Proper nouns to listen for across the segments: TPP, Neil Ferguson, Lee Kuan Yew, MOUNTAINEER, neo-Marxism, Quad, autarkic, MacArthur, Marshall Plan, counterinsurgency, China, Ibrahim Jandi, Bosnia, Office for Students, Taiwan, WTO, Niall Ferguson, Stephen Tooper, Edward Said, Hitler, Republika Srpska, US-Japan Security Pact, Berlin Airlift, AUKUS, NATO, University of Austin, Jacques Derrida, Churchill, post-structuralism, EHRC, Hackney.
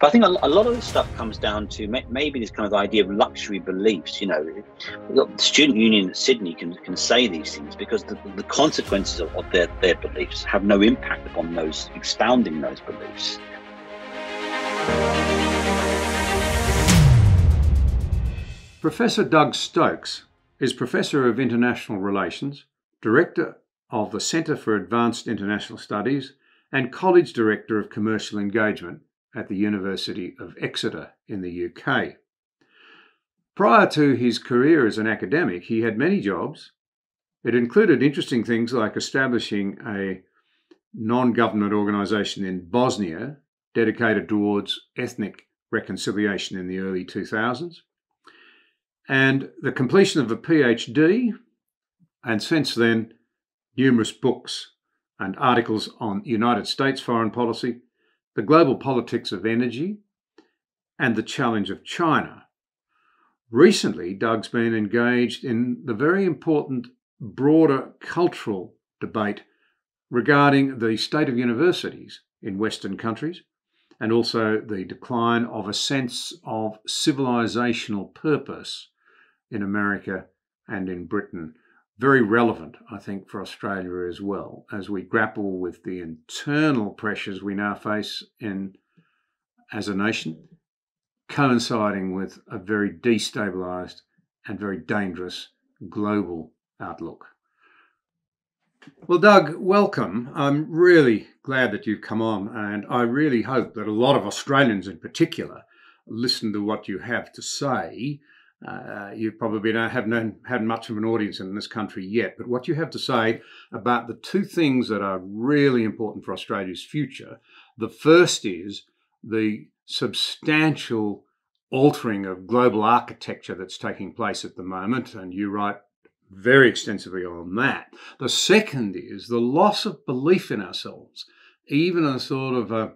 But I think a lot of this stuff comes down to maybe this kind of idea of luxury beliefs. You know, the student union at Sydney can say these things because the consequences of their beliefs have no impact upon those expounding those beliefs. Professor Doug Stokes is Professor of International Relations, Director of the Centre for Advanced International Studies and College Director of Commercial Engagement at the University of Exeter in the UK. Prior to his career as an academic, he had many jobs. It included interesting things like establishing a non-government organisation in Bosnia dedicated towards ethnic reconciliation in the early 2000s, and the completion of a PhD, and since then, numerous books and articles on United States foreign policy, the global politics of energy, and the challenge of China. Recently, Doug's been engaged in the very important broader cultural debate regarding the state of universities in Western countries, and also the decline of a sense of civilizational purpose in America and in Britain. Very relevant, I think, for Australia as well, as we grapple with the internal pressures we now face as a nation, coinciding with a very destabilised and very dangerous global outlook. Well, Doug, welcome. I'm really glad that you've come on, and I really hope that a lot of Australians in particular listen to what you have to say. You probably haven't had much of an audience in this country yet, but what you have to say about the two things that are really important for Australia's future. The first is the substantial altering of global architecture that's taking place at the moment, and you write very extensively on that. The second is the loss of belief in ourselves, even a sort of a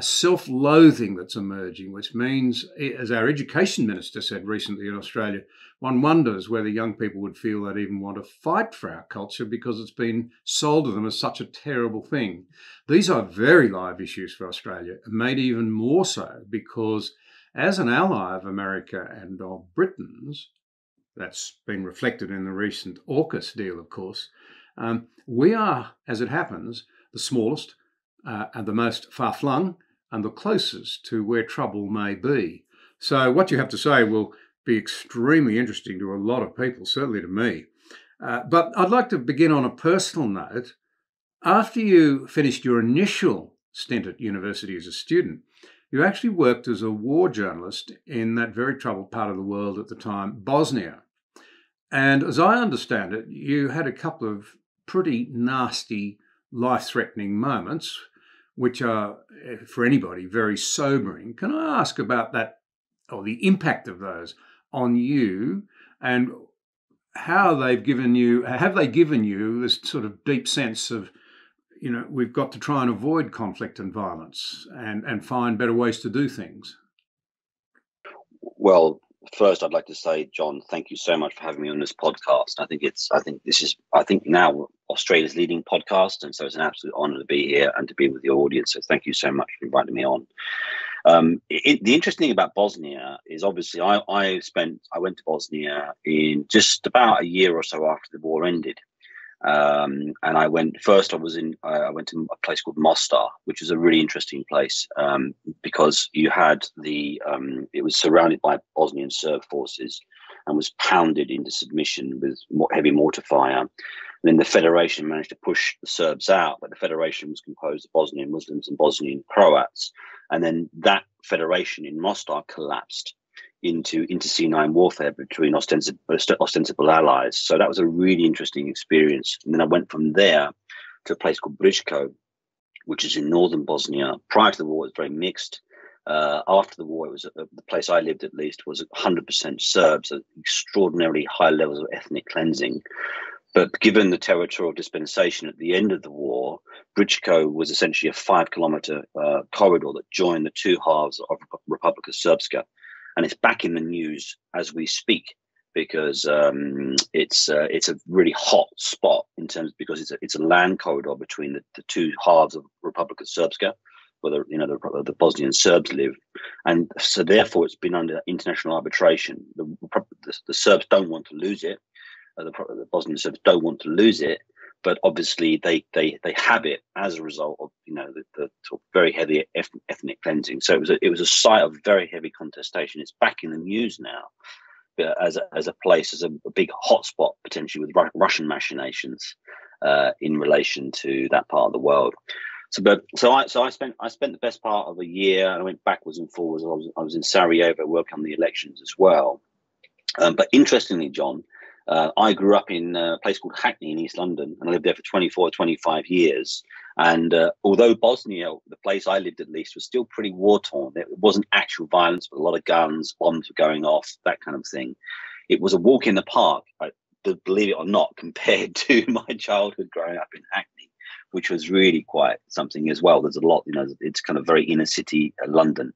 self-loathing that's emerging, which means, as our education minister said recently in Australia, one wonders whether young people would feel they'd even want to fight for our culture because it's been sold to them as such a terrible thing. These are very live issues for Australia, made even more so because as an ally of America and of Britain's, that's been reflected in the recent AUKUS deal, of course, we are, as it happens, the smallest, and the most far-flung and the closest to where trouble may be. So what you have to say will be extremely interesting to a lot of people, certainly to me. But I'd like to begin on a personal note. After you finished your initial stint at university as a student, you actually worked as a war journalist in that very troubled part of the world at the time, Bosnia. And as I understand it, you had a couple of pretty nasty, life-threatening moments, which are, for anybody, very sobering. Can I ask about that, or the impact of those on you, and how they've given you, have they given you this sort of deep sense of, you know, we've got to try and avoid conflict and violence and find better ways to do things? Well, first, I'd like to say, John, thank you so much for having me on this podcast. I think now Australia's leading podcast, and so it's an absolute honor to be here and to be with your audience. So thank you so much for inviting me on. The interesting thing about Bosnia is obviously I went to Bosnia in just about a year or so after the war ended, and I went first. I went to a place called Mostar, which is a really interesting place because you had it was surrounded by Bosnian Serb forces and was pounded into submission with heavy mortar fire. And then the Federation managed to push the Serbs out, but the Federation was composed of Bosnian Muslims and Bosnian Croats. And then that Federation in Mostar collapsed into C9 warfare between ostensible allies. So that was a really interesting experience. And then I went from there to a place called Brčko, which is in northern Bosnia. Prior to the war, it was very mixed. After the war, it was the place I lived, at least, was 100% Serbs, so extraordinarily high levels of ethnic cleansing. But given the territorial dispensation at the end of the war, Brčko was essentially a 5-kilometre corridor that joined the two halves of Republika Srpska. And it's back in the news as we speak because it's a really hot spot in terms, because it's a land corridor between the two halves of Republika Srpska, where the Bosnian Serbs live, And so therefore it's been under international arbitration. The Serbs don't want to lose it. The Bosnian Serbs don't want to lose it, but obviously they have it as a result of, you know, the sort of very heavy ethnic cleansing. So it was a site of very heavy contestation. It's back in the news now as a place, as a big hotspot potentially with Russian machinations in relation to that part of the world. So I spent the best part of a year. I went backwards and forwards. I was in Sarajevo working on the elections as well. But interestingly, John, I grew up in a place called Hackney in East London, and I lived there for 24, 25 years. And although Bosnia, the place I lived at least, was still pretty war-torn. It wasn't actual violence, but a lot of guns, bombs were going off, that kind of thing. It was a walk in the park, believe it or not, compared to my childhood growing up in Hackney, which was really quite something as well. There's a lot, you know, it's kind of very inner city London.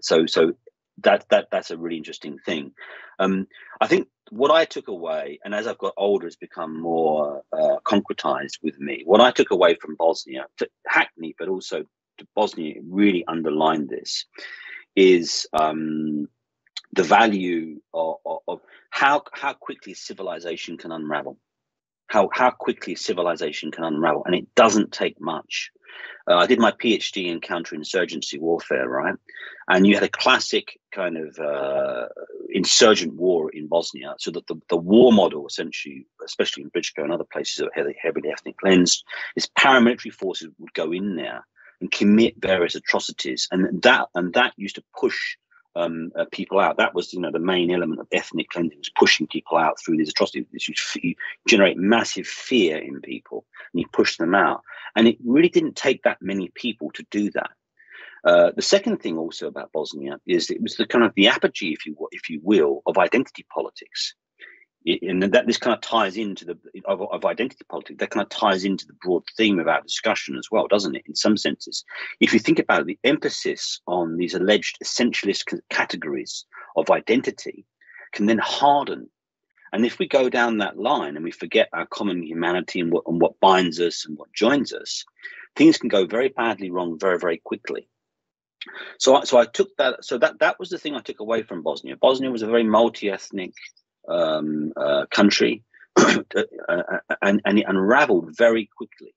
So that's a really interesting thing. I think what I took away, and as I've got older, it's become more concretized with me. What I took away from Bosnia to Hackney, but also to Bosnia, really underlined this, is the value of how quickly civilization can unravel. How quickly civilization can unravel, and it doesn't take much. I did my PhD in counterinsurgency warfare, right? And you had a classic kind of insurgent war in Bosnia. So that the war model, essentially, especially in Brčko and other places that are heavily ethnic cleansed, is paramilitary forces would go in there and commit various atrocities, and that used to push people out. That was, you know, the main element of ethnic cleansing, was pushing people out through these atrocities. You generate massive fear in people and you push them out. And it really didn't take that many people to do that. The second thing also about Bosnia is it was the kind of the apogee, if you will, of identity politics. And that this kind of ties into of identity politics, that kind of ties into the broad theme of our discussion as well, doesn't it? In some senses, if you think about it, the emphasis on these alleged essentialist categories of identity can then harden. And if we go down that line and we forget our common humanity and what binds us and what joins us, things can go very badly wrong very, very quickly. So I took that. So that was the thing I took away from Bosnia. Bosnia was a very multi-ethnic country, and it unraveled very quickly,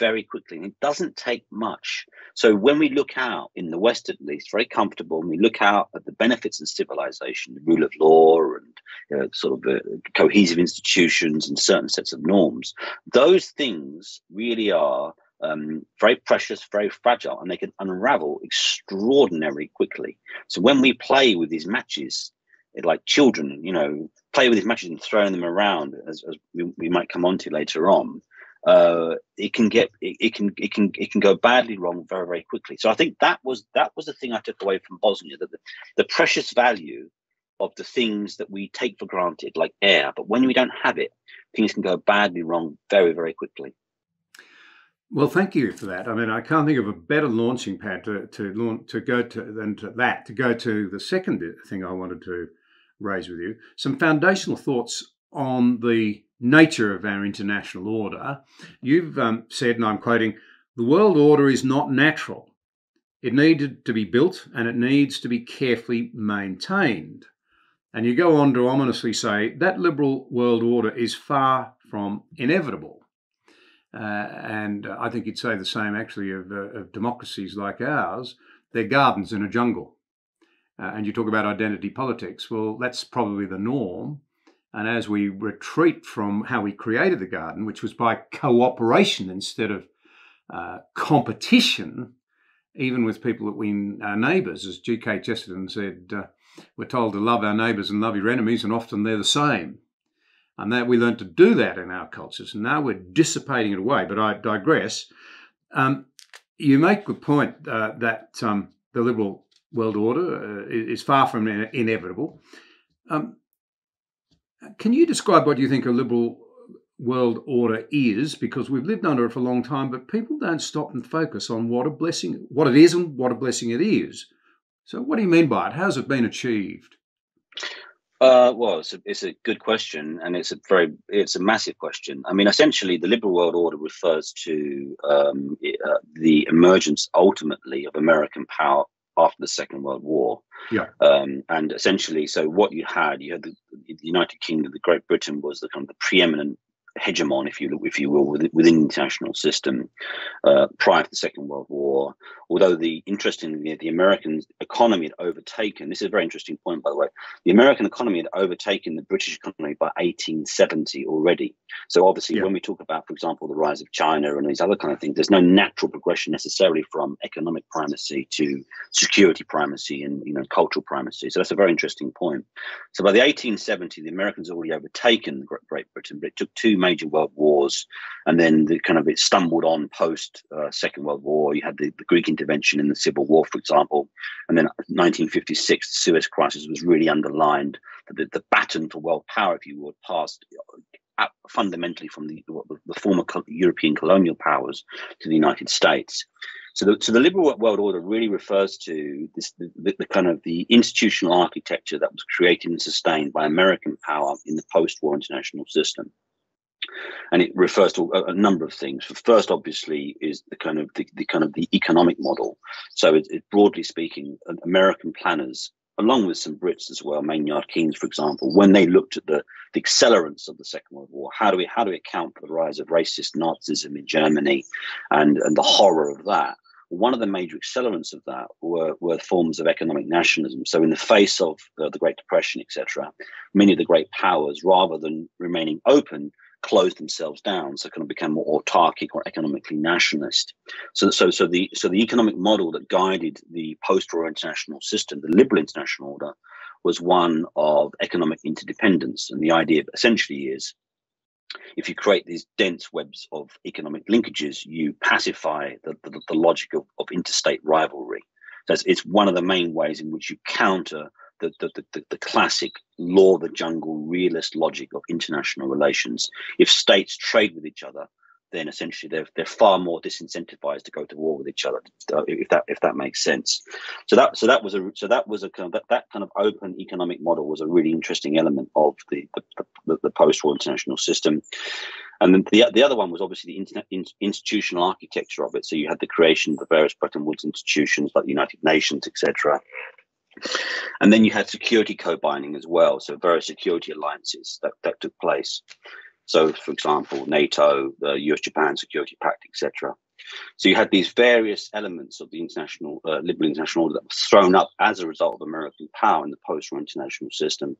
and it doesn't take much. So when we look out in the West, at least very comfortable, and we look out at the benefits of civilization, the rule of law, and cohesive institutions and certain sets of norms, those things really are very precious, very fragile, and they can unravel extraordinarily quickly. So when we play with these matches, like children, you know, play with these matches and throwing them around, as we might come on to later on, it can go badly wrong very, very quickly. So I think that was the thing I took away from Bosnia, that the precious value of the things that we take for granted, like air, but when we don't have it, things can go badly wrong very, very quickly. Well, thank you for that. I mean, I can't think of a better launching pad to go to the second thing I wanted to raise with you, some foundational thoughts on the nature of our international order. You've said, and I'm quoting, "The world order is not natural. It needed to be built and it needs to be carefully maintained." And you go on to ominously say that liberal world order is far from inevitable. And I think you'd say the same actually of democracies like ours. They're gardens in a jungle. And you talk about identity politics. Well, that's probably the norm. And as we retreat from how we created the garden, which was by cooperation instead of competition, even with people that our neighbours, as G.K. Chesterton said, we're told to love our neighbours and love your enemies, and often they're the same. And that we learned to do that in our cultures. And now we're dissipating it away, but I digress. You make the point that the liberal world order is far from inevitable. Can you describe what you think a liberal world order is? Because we've lived under it for a long time, but people don't stop and focus on what it is and what a blessing it is. So what do you mean by it? How has it been achieved? Well, it's a good question, and it's a massive question. I mean, essentially, the liberal world order refers to the emergence, ultimately, of American power after the Second World War. Yeah. And essentially, so what you had the United Kingdom, the Great Britain was the kind of the preeminent hegemon, if you will, within the international system prior to the Second World War. Although interestingly, the American economy had overtaken — this is a very interesting point, by the way — the American economy had overtaken the British economy by 1870 already. So obviously, when we talk about, for example, the rise of China and these other kind of things, there's no natural progression necessarily from economic primacy to security primacy and cultural primacy. So that's a very interesting point. So by the 1870, the Americans had already overtaken Great Britain, but it took two major world wars, and then it stumbled on post Second World War. You had the Greek intervention in the Civil War, for example, and then 1956, the Suez Crisis was really underlined that the baton for world power, if you would, passed fundamentally from the former European colonial powers to the United States. So the liberal world order really refers to the institutional architecture that was created and sustained by American power in the post-war international system. And it refers to a number of things. First, obviously, is the economic model. So it broadly speaking, American planners, along with some Brits as well, Maynard Keynes, for example, when they looked at the accelerants of the Second World War, how do we account for the rise of racist Nazism in Germany and the horror of that? One of the major accelerants of that were forms of economic nationalism. So in the face of the Great Depression, etc., many of the great powers, rather than remaining open, closed themselves down, so become more autarkic or economically nationalist. So the economic model that guided the post-war international system, the liberal international order, was one of economic interdependence. And the idea essentially is, if you create these dense webs of economic linkages, you pacify the logic of interstate rivalry. So it's one of the main ways in which you counter the classic law of the jungle realist logic of international relations. If states trade with each other, then essentially they're far more disincentivized to go to war with each other, if that makes sense. So that was a kind of open economic model was a really interesting element of the post-war international system. And then the other one was obviously the institutional architecture of it. So you had the creation of the various Bretton Woods institutions like the United Nations, etc. And then you had security co-binding as well, so various security alliances that took place. So, for example, NATO, the US-Japan Security Pact, etc. So you had these various elements of the international liberal international order that was thrown up as a result of American power in the post-war international system,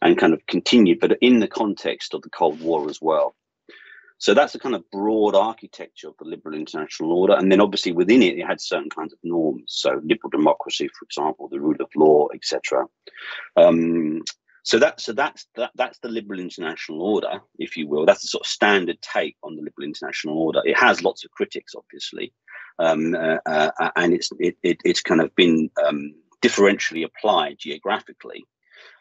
and kind of continued, but in the context of the Cold War as well. So that's the kind of broad architecture of the liberal international order. And then obviously within it, it had certain kinds of norms. So liberal democracy, for example, the rule of law, etc. So that's the liberal international order, if you will. That's the sort of standard take on the liberal international order. It has lots of critics, obviously. And it's kind of been differentially applied geographically.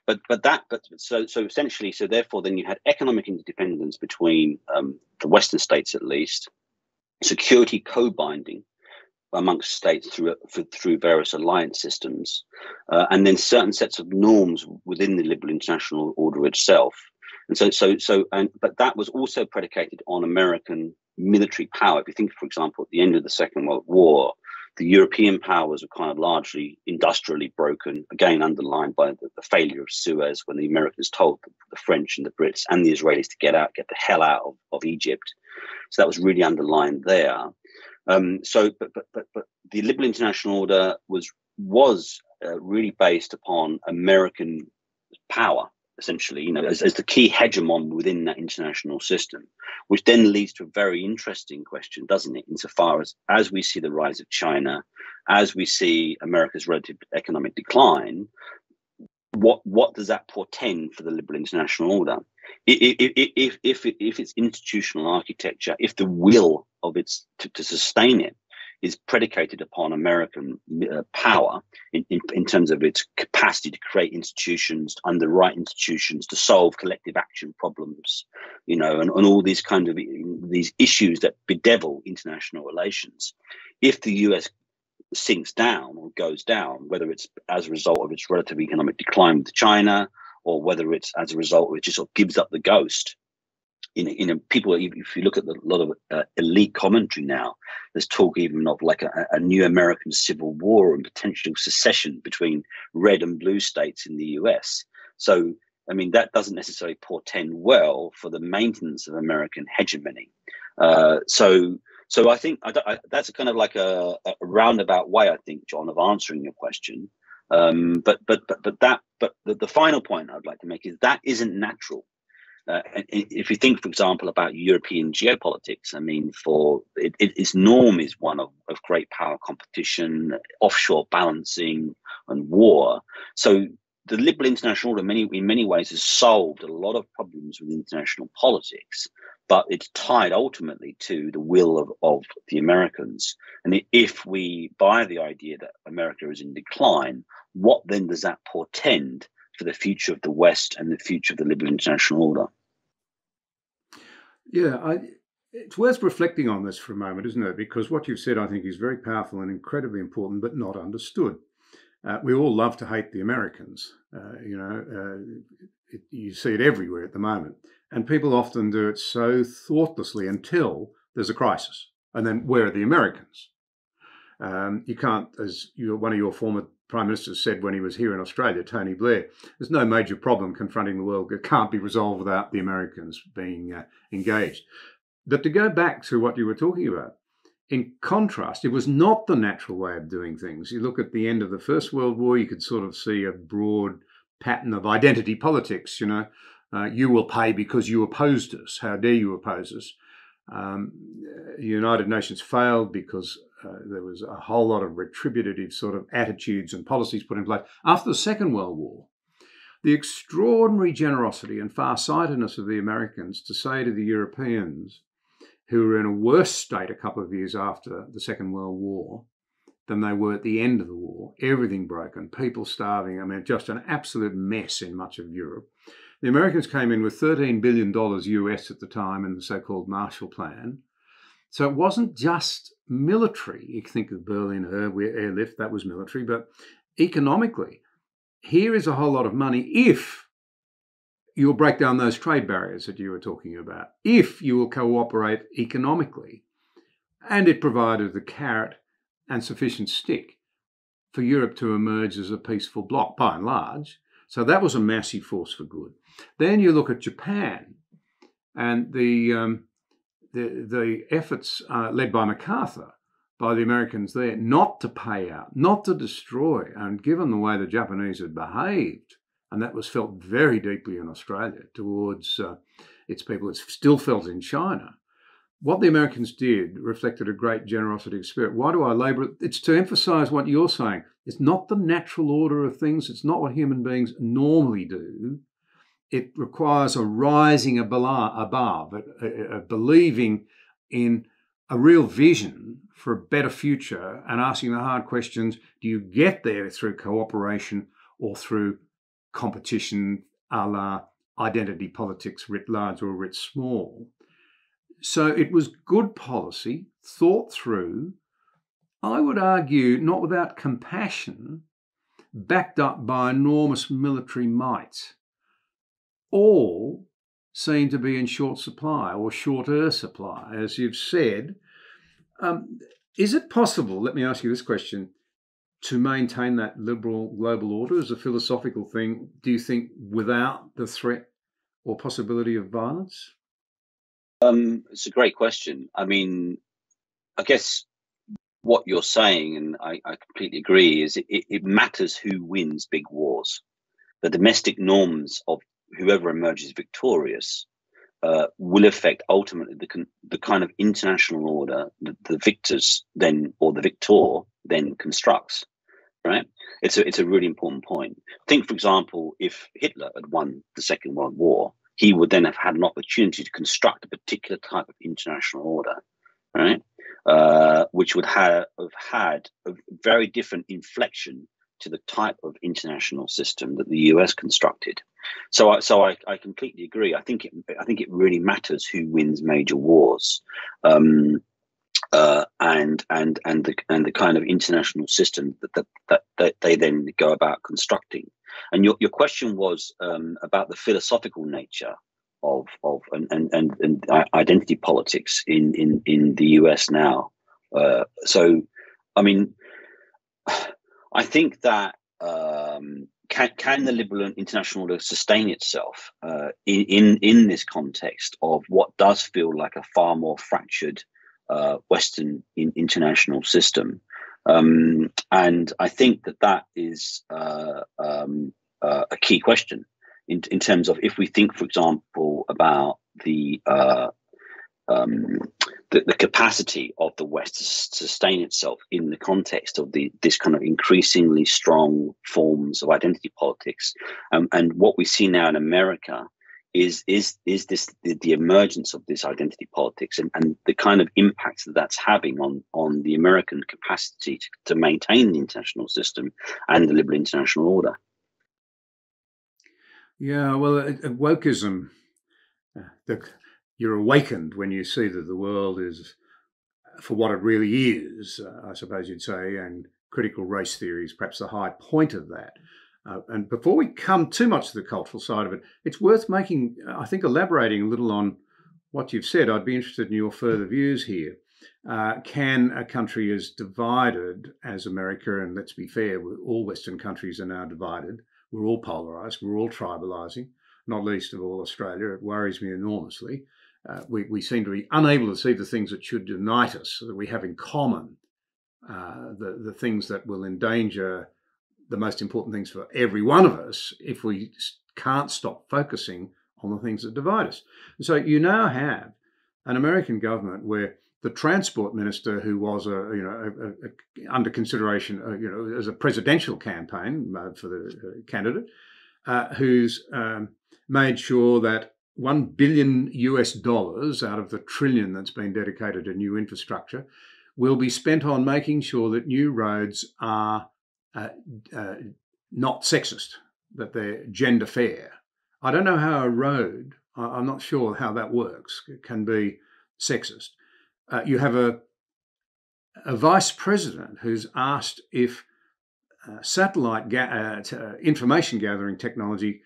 But therefore, then you had economic interdependence between the Western states, at least, security co-binding amongst states through various alliance systems, and then certain sets of norms within the liberal international order itself. But that was also predicated on American military power. If you think, for example, at the end of the Second World War, the European powers were kind of largely industrially broken, again underlined by the failure of Suez, when the Americans told the French and the Brits and the Israelis to get the hell out of Egypt. So that was really underlined there. But the liberal international order was really based upon American power, essentially, as the key hegemon within that international system, which then leads to a very interesting question, doesn't it? Insofar as we see the rise of China, as we see America's relative economic decline, what does that portend for the liberal international order? If its institutional architecture, if the will of its to sustain it, is predicated upon American power in terms of its capacity to create institutions, to underwrite institutions, to solve collective action problems, and all these these issues that bedevil international relations. If the US sinks down or goes down, whether it's as a result of its relative economic decline with China, or whether it's as a result of it just sort of gives up the ghost, people, if you look at a lot of elite commentary now, there's talk even of like a new American civil war and potential secession between red and blue states in the US. So, I mean, that doesn't necessarily portend well for the maintenance of American hegemony. So I think that's a kind of like a roundabout way, I think, John, of answering your question. But the final point I'd like to make is that isn't natural. If you think, for example, about European geopolitics, I mean, its norm is one of great power competition, offshore balancing, and war. So the liberal international order, in many ways, has solved a lot of problems with international politics, but it's tied ultimately to the will of the Americans. And if we buy the idea that America is in decline, what then does that portend for the future of the West and the future of the liberal international order? Yeah, it's worth reflecting on this for a moment, isn't it? Because what you've said, I think, is very powerful and incredibly important, but not understood. We all love to hate the Americans. You see it everywhere at the moment. And people often do it so thoughtlessly until there's a crisis. And then where are the Americans? You can't, as one of your former prime ministers said when he was here in Australia, Tony Blair, there's no major problem confronting the world that can't be resolved without the Americans being engaged. But to go back to what you were talking about, in contrast, it was not the natural way of doing things. You look at the end of the First World War, you could sort of see a broad pattern of identity politics, you will pay because you opposed us. How dare you oppose us? The United Nations failed because there was a whole lot of retributive sort of attitudes and policies put in place. After the Second World War, the extraordinary generosity and farsightedness of the Americans to say to the Europeans, who were in a worse state a couple of years after the Second World War than they were at the end of the war, everything broken, people starving, I mean, just an absolute mess in much of Europe. The Americans came in with $13 billion US at the time in the so-called Marshall Plan. So it wasn't just military. You think of Berlin Airlift, that was military, but economically, here is a whole lot of money if you'll break down those trade barriers that you were talking about, if you will cooperate economically. And it provided the carrot and sufficient stick for Europe to emerge as a peaceful bloc, by and large. So that was a massive force for good. Then you look at Japan and the efforts led by MacArthur, by the Americans there, not to pay out, not to destroy. And given the way the Japanese had behaved, and that was felt very deeply in Australia towards its people, it's still felt in China. What the Americans did reflected a great generosity of spirit. Why do I labour it? It's to emphasise what you're saying. It's not the natural order of things. It's not what human beings normally do. It requires a rising above, a believing in a real vision for a better future and asking the hard questions. Do you get there through cooperation or through competition a la identity politics, writ large or writ small? So it was good policy, thought through, I would argue not without compassion, backed up by enormous military might. All seem to be in short supply or shorter supply, as you've said. Is it possible, let me ask you this question, to maintain that liberal global order as a philosophical thing, do you think, without the threat or possibility of violence? It's a great question. I mean, I guess what you're saying, and I completely agree, is it matters who wins big wars. The domestic norms of whoever emerges victorious will affect ultimately the kind of international order that the victors then, or the victor then, constructs. Right? It's a really important point. Think, for example, if Hitler had won the Second World War, he would then have had an opportunity to construct a particular type of international order, right? Which would have had a very different inflection to the type of international system that the US constructed. So I completely agree. I think it really matters who wins major wars, and the kind of international system that they then go about constructing. And your question was about the philosophical nature of identity politics in the US now. So, I mean, I think that can the liberal international order sustain itself in this context of what does feel like a far more fractured Western international system? And I think that that is a key question in terms of if we think, for example, about the capacity of the West to sustain itself in the context of this kind of increasingly strong forms of identity politics. And what we see now in America is this the emergence of this identity politics and the kind of impact that that's having on the American capacity to maintain the international system and the liberal international order. Yeah, well, wokeism, you're awakened when you see that the world is for what it really is, I suppose you'd say, and critical race theory is perhaps the high point of that. And before we come too much to the cultural side of it, it's worth elaborating a little on what you've said. I'd be interested in your further views here. Can a country as divided as America, and let's be fair, all Western countries are now divided, we're all polarised, we're all tribalising, not least of all Australia, it worries me enormously. We seem to be unable to see the things that should unite us, that we have in common, the things that will endanger the most important things for every one of us if we can't stop focusing on the things that divide us. And so you now have an American government where the transport minister, who was under consideration as a presidential campaign for the candidate, who's made sure that $1 billion out of the trillion that's been dedicated to new infrastructure will be spent on making sure that new roads are not sexist, that they're gender fair. I don't know how a road, I'm not sure how that works, can be sexist. You have a vice president who's asked if satellite information gathering technology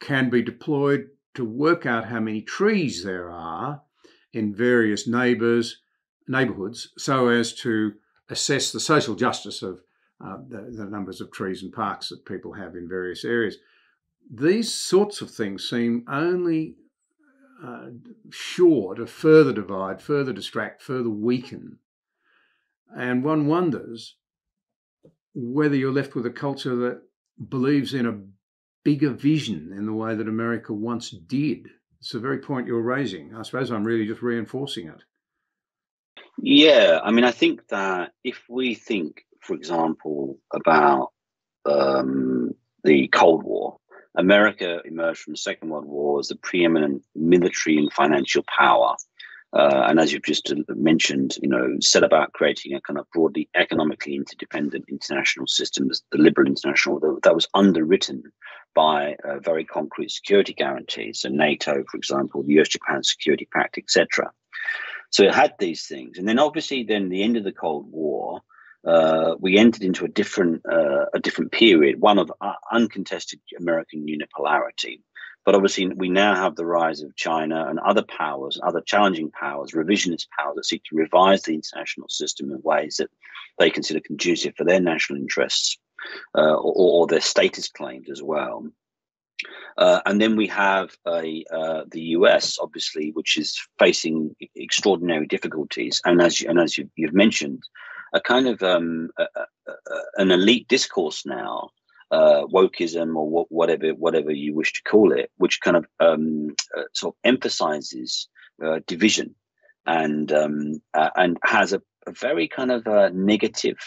can be deployed to work out how many trees there are in various neighbourhoods so as to assess the social justice of the numbers of trees and parks that people have in various areas. These sorts of things seem only sure to further divide, further distract, further weaken. And one wonders whether you're left with a culture that believes in a bigger vision in the way that America once did. It's the very point you're raising. I suppose I'm really just reinforcing it. Yeah, I mean, I think that if we think, for example, about the Cold War, America emerged from the Second World War as the preeminent military and financial power. And as you've just mentioned, set about creating a kind of broadly economically interdependent international system, the liberal international order that was underwritten by very concrete security guarantees. So NATO, for example, the US-Japan Security Pact, etc. So it had these things. And then obviously then the end of the Cold War, we entered into a different period, one of uncontested American unipolarity. But obviously, we now have the rise of China and other powers, other challenging powers, revisionist powers that seek to revise the international system in ways that they consider conducive for their national interests or their status claims as well. And then we have the US, obviously, which is facing extraordinary difficulties. And as you've mentioned, a kind of an elite discourse now, wokeism or whatever you wish to call it, which kind of sort of emphasizes division and has a very kind of negative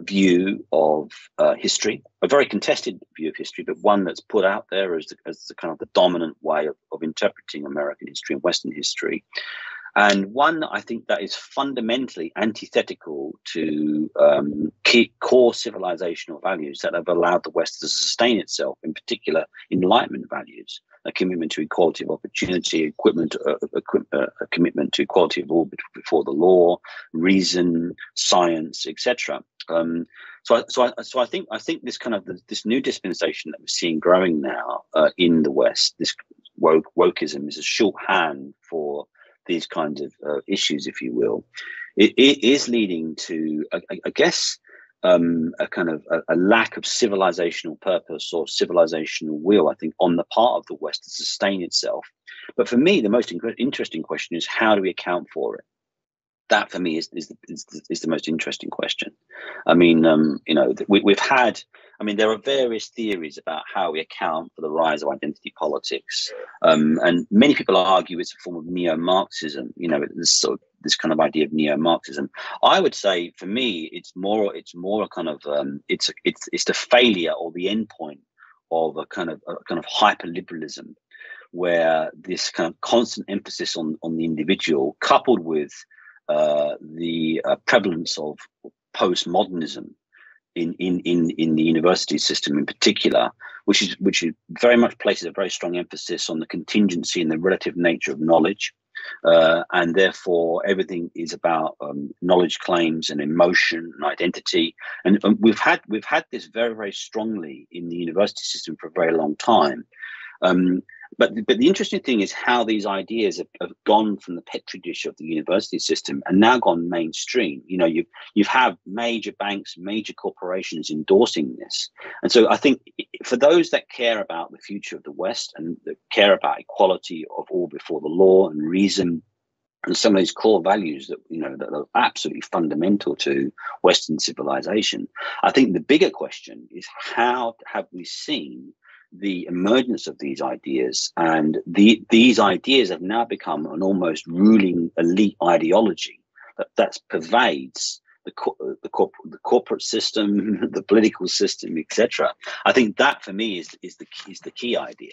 view of history, a very contested view of history, but one that's put out there as the kind of the dominant way of interpreting American history and Western history. And one, I think, that is fundamentally antithetical to core civilizational values that have allowed the West to sustain itself, in particular Enlightenment values, a commitment to equality of opportunity, a commitment to equality of all before the law, reason, science, etc. So I think this new dispensation that we're seeing growing now in the West, this wokeism is a shorthand for these kinds of issues, if you will. It is leading to, I guess, a kind of a lack of civilizational purpose or civilizational will, I think, on the part of the West to sustain itself. But for me, the most interesting question is, how do we account for it? That, for me, is the most interesting question. I mean, you know, we've had, I mean, there are various theories about how we account for the rise of identity politics. And many people argue it's a form of neo-Marxism, you know, this kind of idea of neo-Marxism. I would say, for me, it's more a kind of, it's the failure or the end point of a kind of hyper-liberalism, where this kind of constant emphasis on the individual, coupled with the prevalence of postmodernism in the university system in particular, which is very much places a very strong emphasis on the contingency and the relative nature of knowledge, and therefore everything is about knowledge claims and emotion and identity. And we've had this very, very strongly in the university system for a very long time. But the interesting thing is how these ideas have gone from the petri dish of the university system and now gone mainstream. You know, you've had major banks, major corporations endorsing this. And so I think for those that care about the future of the West and that care about equality of all before the law and reason, and some of these core values that, you know, that are absolutely fundamental to Western civilization, I think the bigger question is, how have we seen the emergence of these ideas? And these ideas have now become an almost ruling elite ideology that pervades the corporate system, the political system, etc. I think that, for me, is the key idea.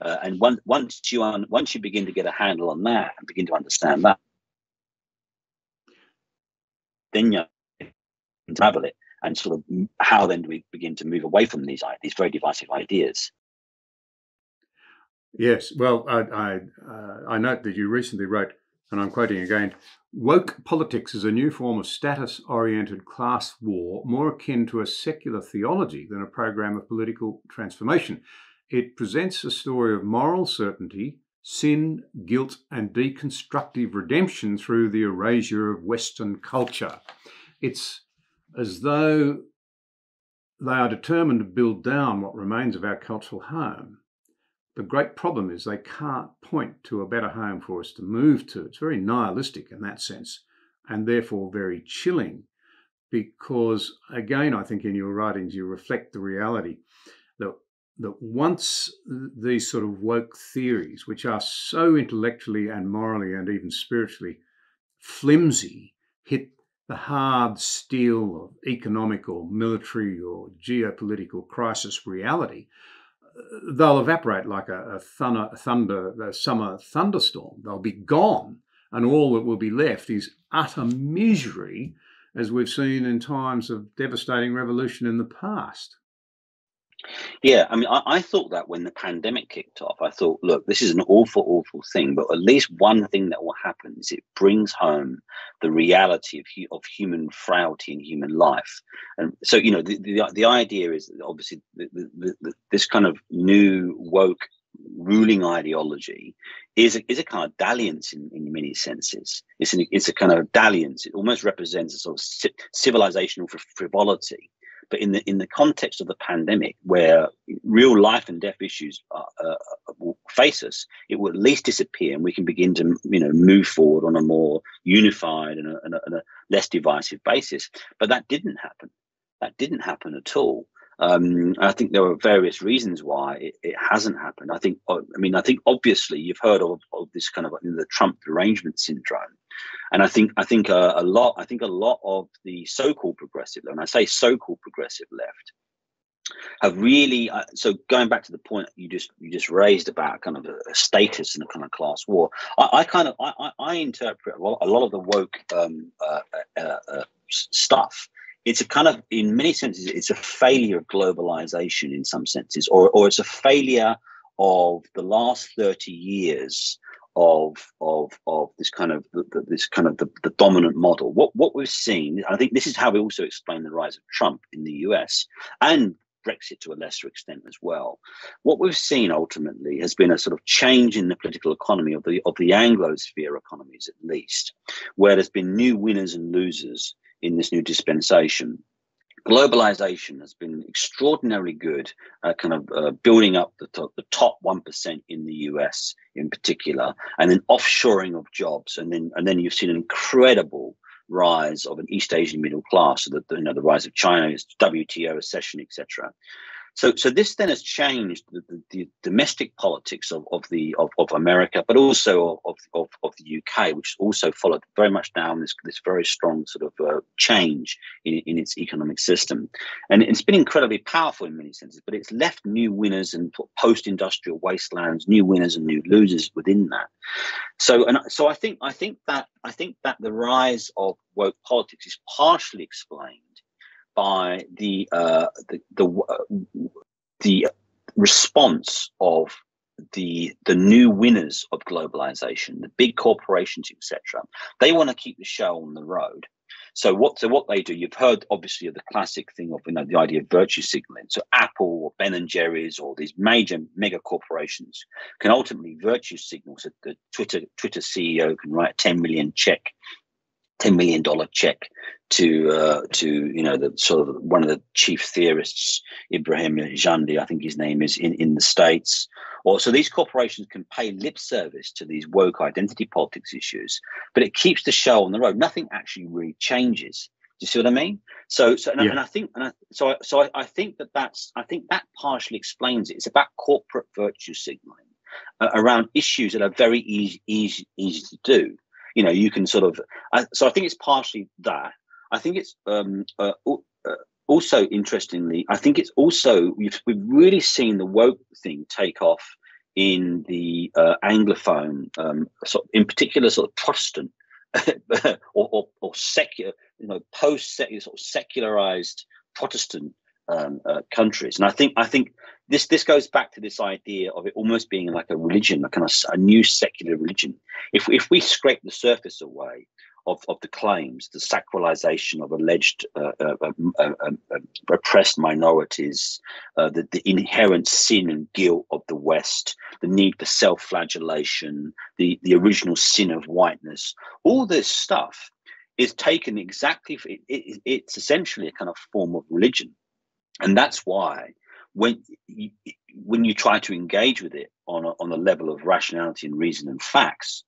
And once you begin to get a handle on that and begin to understand that, then you unravel it, and sort of how then do we begin to move away from these very divisive ideas. Yes, well, I note that you recently wrote, and I'm quoting again, "Woke politics is a new form of status-oriented class war, more akin to a secular theology than a program of political transformation. It presents a story of moral certainty, sin, guilt, and deconstructive redemption through the erasure of Western culture. It's as though they are determined to build down what remains of our cultural home. The great problem is they can't point to a better home for us to move to." It's very nihilistic in that sense, and therefore very chilling, because, again, I think in your writings you reflect the reality that once these sort of woke theories, which are so intellectually and morally and even spiritually flimsy, hit the hard steel of economic or military or geopolitical crisis reality, they'll evaporate like a summer thunderstorm. They'll be gone, and all that will be left is utter misery, as we've seen in times of devastating revolution in the past. Yeah, I mean, I thought that when the pandemic kicked off, I thought, look, this is an awful, awful thing, but at least one thing that will happen is it brings home the reality of human frailty and human life. And so, you know, the idea is obviously this kind of new woke ruling ideology is a kind of dalliance in many senses. It's a kind of dalliance. It almost represents a sort of civilizational frivolity. But in the context of the pandemic, where real life and death issues will face us, it will at least disappear, and we can begin to, you know, move forward on a more unified and a less divisive basis. But that didn't happen. That didn't happen at all. I think there are various reasons why it hasn't happened. I think obviously you've heard of this kind of the Trump derangement syndrome, and I think a lot of the so-called progressive, and I say so-called progressive left, have really so going back to the point you just raised about kind of a status and a kind of class war. I interpret a lot of the woke stuff. It's a kind of, in many senses, it's a failure of globalization in some senses, or it's a failure of the last 30 years of this kind of the dominant model. What we've seen, I think, this is how we also explain the rise of Trump in the US, and Brexit to a lesser extent as well. What we've seen ultimately has been a sort of change in the political economy of the Anglosphere economies, at least, where there's been new winners and losers in this new dispensation. Globalization has been extraordinarily good, building up the top 1% in the US in particular, and then offshoring of jobs, and then you've seen an incredible rise of an East Asian middle class, so that the rise of China, WTO accession, etc. So this then has changed the domestic politics of America, but also of the UK, which also followed very much down this very strong sort of change in its economic system. And it's been incredibly powerful in many senses, but it's left new winners and post-industrial wastelands, new winners and new losers within that. So I think that the rise of woke politics is partially explained by the response of the new winners of globalization, the big corporations, etc. They want to keep the show on the road. So what they do, you've heard obviously of the classic thing of the idea of virtue signaling. So Apple or Ben and Jerry's or these major mega corporations can ultimately virtue signal. So the Twitter CEO can write a $10 million check to the sort of one of the chief theorists, Ibrahim Jandi, I think his name is, in the States. Or so these corporations can pay lip service to these woke identity politics issues, but it keeps the show on the road. Nothing actually really changes. Do you see what I mean? I think that partially explains it. It's about corporate virtue signaling around issues that are very easy to do. You can sort of. So I think it's partially that. I think it's also, interestingly, I think it's also we've really seen the woke thing take off in the Anglophone, in particular, sort of Protestant or secular, post secularized Protestant countries. And I think this goes back to this idea of it almost being like a religion, like a new secular religion. If we scrape the surface away of the claims, the sacralization of alleged oppressed minorities, the inherent sin and guilt of the West, the need for self-flagellation, the original sin of whiteness, all this stuff is taken exactly for, it's essentially a kind of form of religion. And that's why when you try to engage with it on a level of rationality and reason and facts,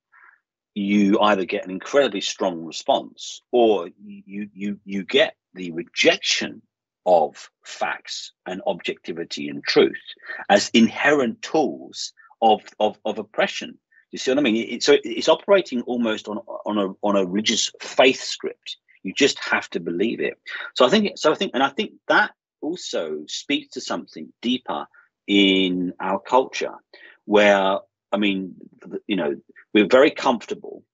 you either get an incredibly strong response or you get the rejection of facts and objectivity and truth as inherent tools of oppression. You see what I mean? It's operating almost on a religious faith script. You just have to believe it. So I think that also speaks to something deeper in our culture, where we're very, very comfortable.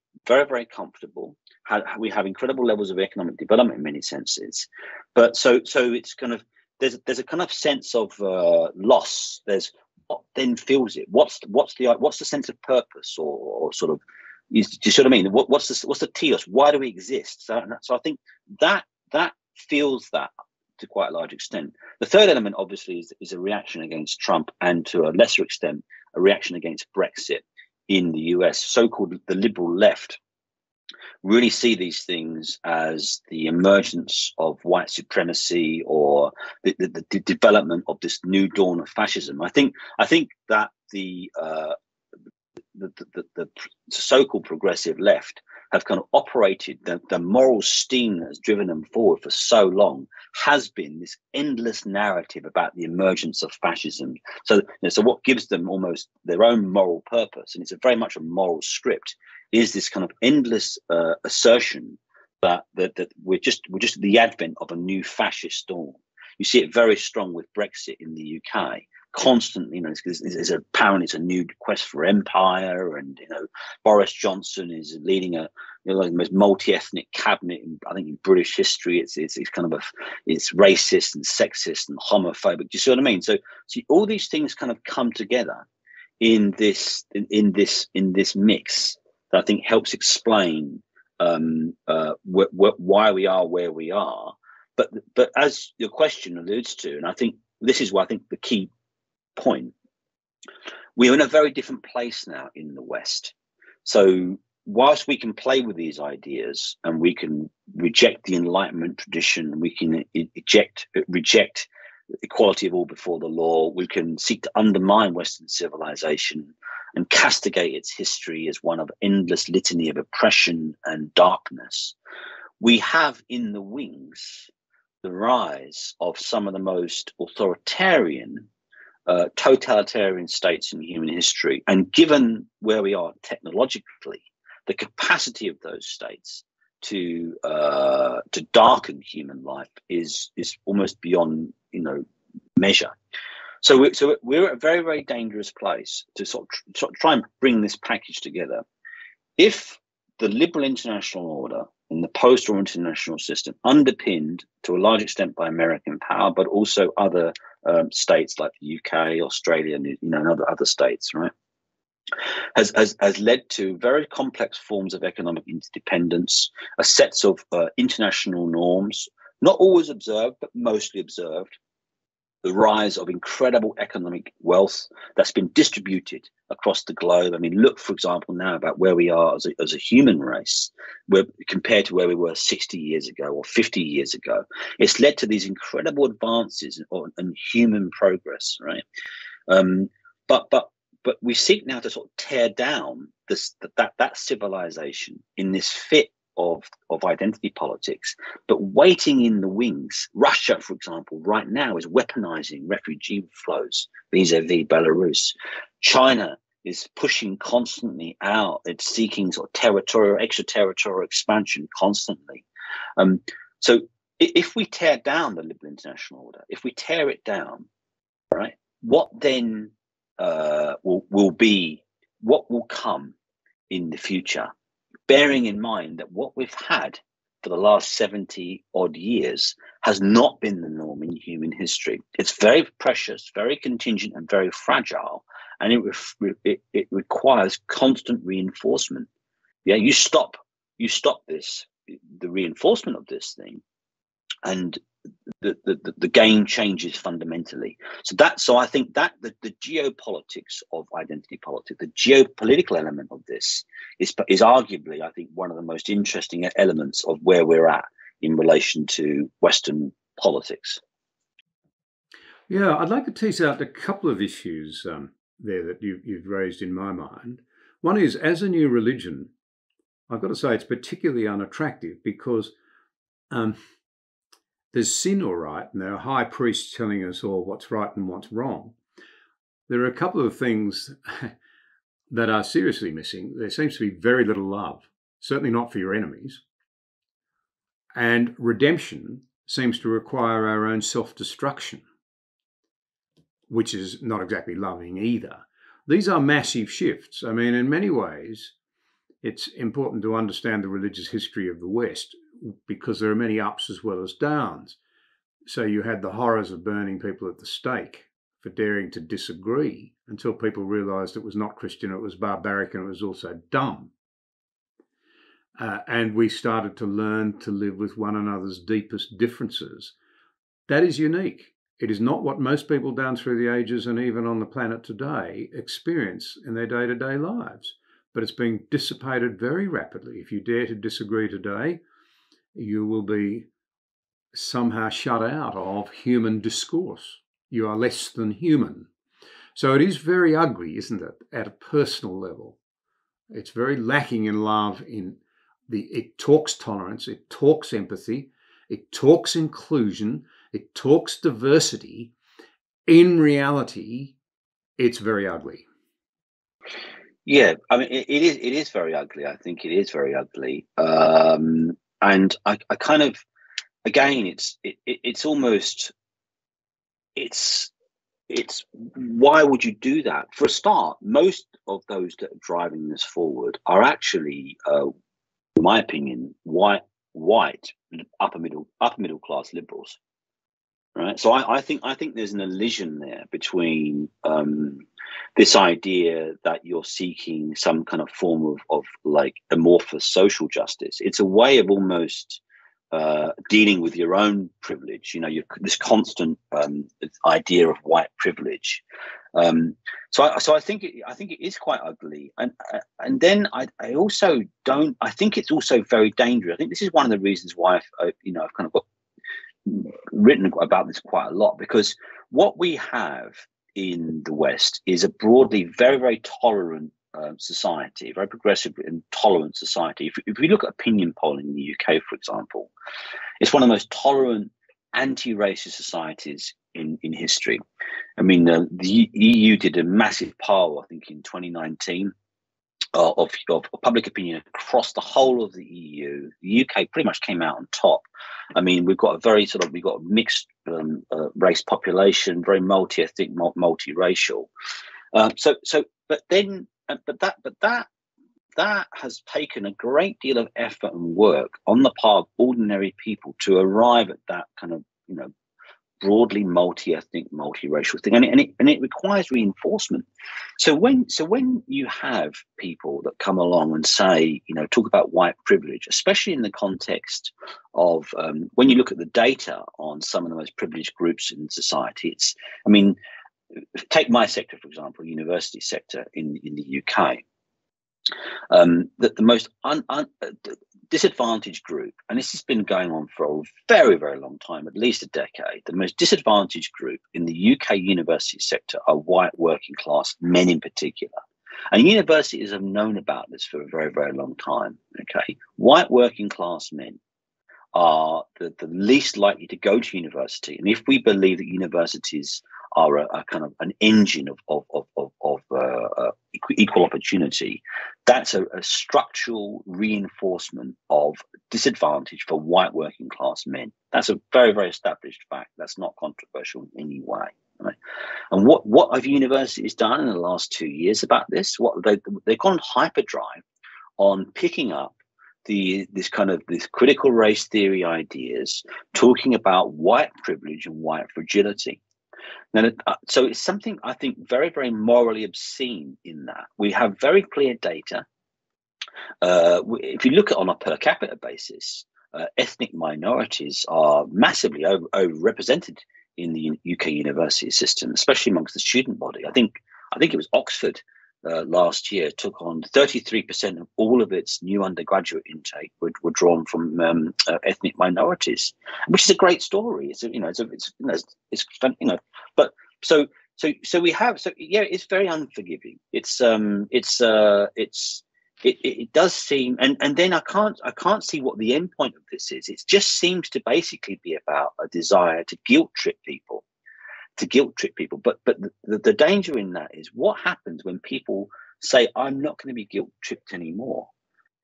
We have incredible levels of economic development in many senses, but so it's kind of there's a kind of sense of loss. There's what then fills it. What's the sense of purpose or sort of? Do you see what I mean? What's the telos? Why do we exist? So I think that fills that to quite a large extent. The third element, obviously, is a reaction against Trump, and to a lesser extent, a reaction against Brexit in the US. So-called the liberal left really see these things as the emergence of white supremacy or the development of this new dawn of fascism. I think that the so-called progressive left have kind of operated, the moral steam that has driven them forward for so long has been this endless narrative about the emergence of fascism. So what gives them almost their own moral purpose, and it's very much a moral script, is this kind of endless assertion that we're just at the advent of a new fascist dawn. You see it very strong with Brexit in the UK. Constantly, it's apparently it's a new quest for empire, and Boris Johnson is leading the most multi-ethnic cabinet in British history. It's racist and sexist and homophobic. Do you see what I mean? So all these things kind of come together in this mix that I think helps explain why we are where we are. But as your question alludes to, and I think this is where I think the key point. We are in a very different place now in the West. So whilst we can play with these ideas and we can reject the Enlightenment tradition, we can reject equality of all before the law, we can seek to undermine Western civilization and castigate its history as one of endless litany of oppression and darkness, we have in the wings the rise of some of the most authoritarian, totalitarian states in human history. And given where we are technologically, the capacity of those states to darken human life is almost beyond, you know, measure. So we're at a very, very dangerous place to sort of try and bring this package together. If the liberal international order and the post-war international system, underpinned to a large extent by American power, but also other states like the UK, Australia, and, you know, and other states, right, has led to very complex forms of economic interdependence, a sets of international norms, not always observed, but mostly observed, the rise of incredible economic wealth that's been distributed across the globe. I mean, look, for example, now about where we are as a human race compared to where we were 60 years ago or 50 years ago. It's led to these incredible advances in human progress, right? But we seek now to sort of tear down that civilization in this fit of identity politics, but waiting in the wings. Russia, for example, right now is weaponizing refugee flows vis-a-vis Belarus. China is pushing constantly out. It's seeking sort of territorial, extraterritorial expansion constantly. So if we tear down the liberal international order, if we tear it down, right, what then will come in the future? Bearing in mind that what we've had for the last 70 odd years has not been the norm in human history. It's very precious, very contingent, and very fragile, and it requires constant reinforcement. Yeah, you stop this, the reinforcement of this thing, and the game changes fundamentally. So I think that the geopolitics of identity politics, the geopolitical element of this is arguably, I think, one of the most interesting elements of where we're at in relation to Western politics. Yeah, I'd like to tease out a couple of issues there that you've raised in my mind. One is, as a new religion, I've got to say it's particularly unattractive because there's sin all right, and there are high priests telling us all what's right and what's wrong. There are a couple of things that are seriously missing. There seems to be very little love, certainly not for your enemies. And redemption seems to require our own self-destruction, which is not exactly loving either. These are massive shifts. I mean, in many ways, it's important to understand the religious history of the West, because there are many ups as well as downs. So you had the horrors of burning people at the stake for daring to disagree until people realised it was not Christian, it was barbaric, and it was also dumb. And we started to learn to live with one another's deepest differences. That is unique. It is not what most people down through the ages and even on the planet today experience in their day-to-day lives. But it's being dissipated very rapidly. If you dare to disagree today, you will be somehow shut out of human discourse. You are less than human. So it is very ugly, isn't it, at a personal level? It's very lacking in love. It talks tolerance, it talks empathy, it talks inclusion, it talks diversity. In reality, it's very ugly. Yeah, I mean, it is very ugly. I think it is very ugly. And I kind of, again, it's why would you do that? For a start, most of those that are driving this forward are actually, in my opinion, white upper middle class liberals, right? So I think there's an elision there between this idea that you're seeking some kind of form of like amorphous social justice. It's a way of almost dealing with your own privilege, you know, this constant idea of white privilege. So I think it is quite ugly, and then I think it's also very dangerous. I think this is one of the reasons why I've kind of written about this quite a lot, because what we have in the West is a broadly very, very tolerant society, very progressive and tolerant society. If we look at opinion polling in the UK, for example, it's one of the most tolerant anti-racist societies in history. I mean, the EU did a massive poll, I think, in 2019 of public opinion across the whole of the EU. The UK pretty much came out on top. I mean, we've got a mixed race population, very multi-ethnic, multiracial. But that has taken a great deal of effort and work on the part of ordinary people to arrive at that kind of, you know, broadly multi-ethnic, multiracial thing, and it requires reinforcement. So when you have people that come along and say, you know, talk about white privilege, especially in the context of when you look at the data on some of the most privileged groups in society, take my sector, for example, university sector in the UK, that the most disadvantaged group, and this has been going on for a very, very long time, at least a decade, the most disadvantaged group in the UK university sector are white working class men in particular. And universities have known about this for a very, very long time. Okay, white working class men are the least likely to go to university. And if we believe that universities are a kind of an engine of equal opportunity, that's a structural reinforcement of disadvantage for white working class men. That's a very, very established fact. That's not controversial in any way. Right? And what have universities done in the last 2 years about this? What they've gone hyperdrive on picking up this critical race theory ideas, talking about white privilege and white fragility. Now, so it's something I think very, very morally obscene in that. We have very clear data. If you look at on a per capita basis, ethnic minorities are massively overrepresented in the UK university system, especially amongst the student body. I think it was Oxford last year took on 33% of all of its new undergraduate intake were drawn from ethnic minorities, which is a great story. It's very unforgiving. It does seem, and then I can't see what the end point of this is. It just seems to basically be about a desire to guilt trip people. But the danger in that is what happens when people say, I'm not going to be guilt tripped anymore.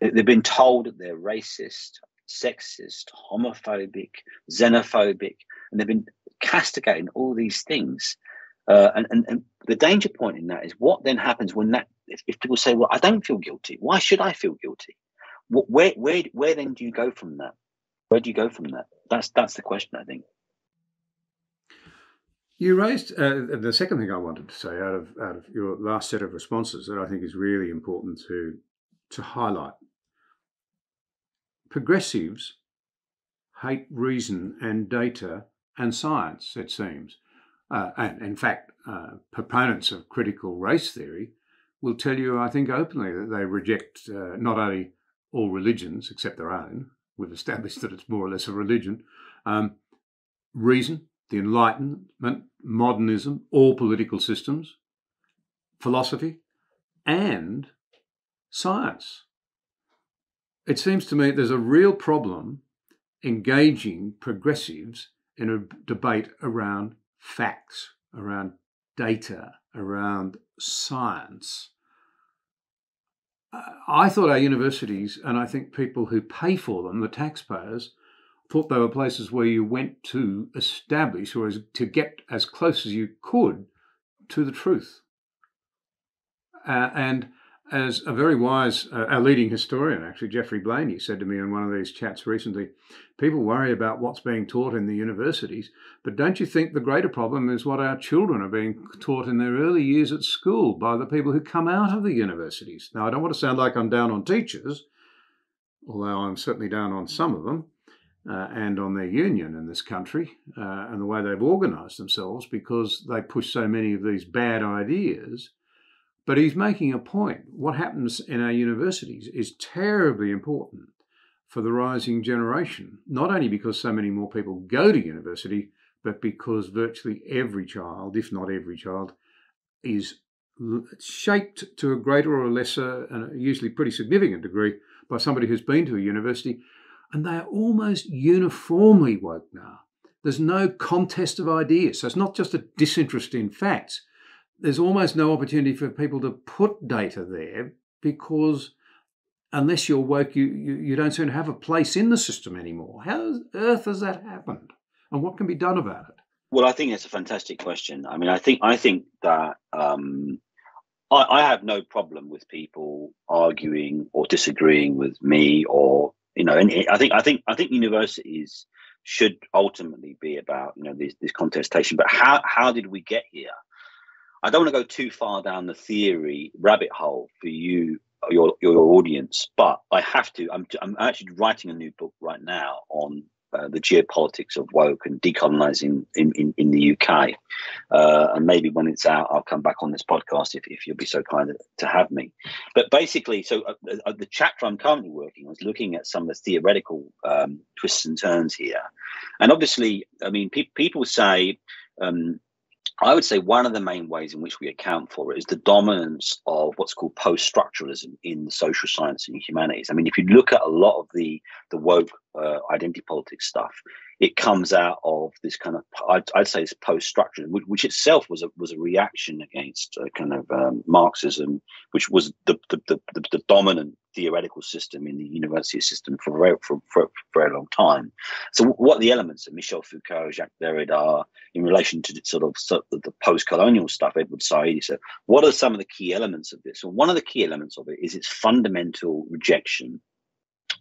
They've been told that they're racist, sexist, homophobic, xenophobic, and they've been castigating all these things. And the danger point in that is what then happens when if people say, well, I don't feel guilty. Why should I feel guilty? Where then do you go from that? Where do you go from that? That's the question, I think. You raised the second thing I wanted to say out of your last set of responses that I think is really important to highlight. Progressives hate reason and data and science, it seems. And in fact, proponents of critical race theory will tell you, I think, openly that they reject not only all religions except their own. We've established that it's more or less a religion. Reason, the Enlightenment, modernism, all political systems, philosophy, and science. It seems to me there's a real problem engaging progressives in a debate around facts, around data, around science. I thought our universities, and I think people who pay for them, the taxpayers, thought they were places where you went to establish or to get as close as you could to the truth. And as a very wise, our leading historian, actually, Geoffrey Blainey, said to me in one of these chats recently, people worry about what's being taught in the universities, but don't you think the greater problem is what our children are being taught in their early years at school by the people who come out of the universities? Now, I don't want to sound like I'm down on teachers, although I'm certainly down on some of them. and on their union in this country and the way they've organised themselves, because they push so many of these bad ideas. But he's making a point. What happens in our universities is terribly important for the rising generation, not only because so many more people go to university, but because virtually every child, if not every child, is shaped to a greater or a lesser, and usually pretty significant degree, by somebody who's been to a university. And they are almost uniformly woke now. There's no contest of ideas. So it's not just a disinterest in facts. There's almost no opportunity for people to put data there, because unless you're woke, you don't seem to have a place in the system anymore. How on earth has that happened? And what can be done about it? Well, I think that's a fantastic question. I mean, I think that I have no problem with people arguing or disagreeing with me, or and I think universities should ultimately be about this contestation. But how did we get here? I don't want to go too far down the theory rabbit hole for you, your audience, but I have to. I'm actually writing a new book right now on the geopolitics of woke and decolonizing in the UK. And maybe when it's out, I'll come back on this podcast if you'll be so kind to have me. But basically, so the chapter I'm currently working on is looking at some of the theoretical twists and turns here. And obviously, I mean, people say, I would say one of the main ways in which we account for it is the dominance of what's called post-structuralism in the social science and humanities. I mean, if you look at a lot of the woke identity politics stuff, it comes out of this kind of, I'd say, this post-structuralism, which itself was a reaction against kind of Marxism, which was the dominant theoretical system in the university system for a very long time. So what are the elements of Michel Foucault, Jacques Derrida, in relation to sort of the post-colonial stuff, Edward Said? So what are some of the key elements of this? Well, one of the key elements of it is its fundamental rejection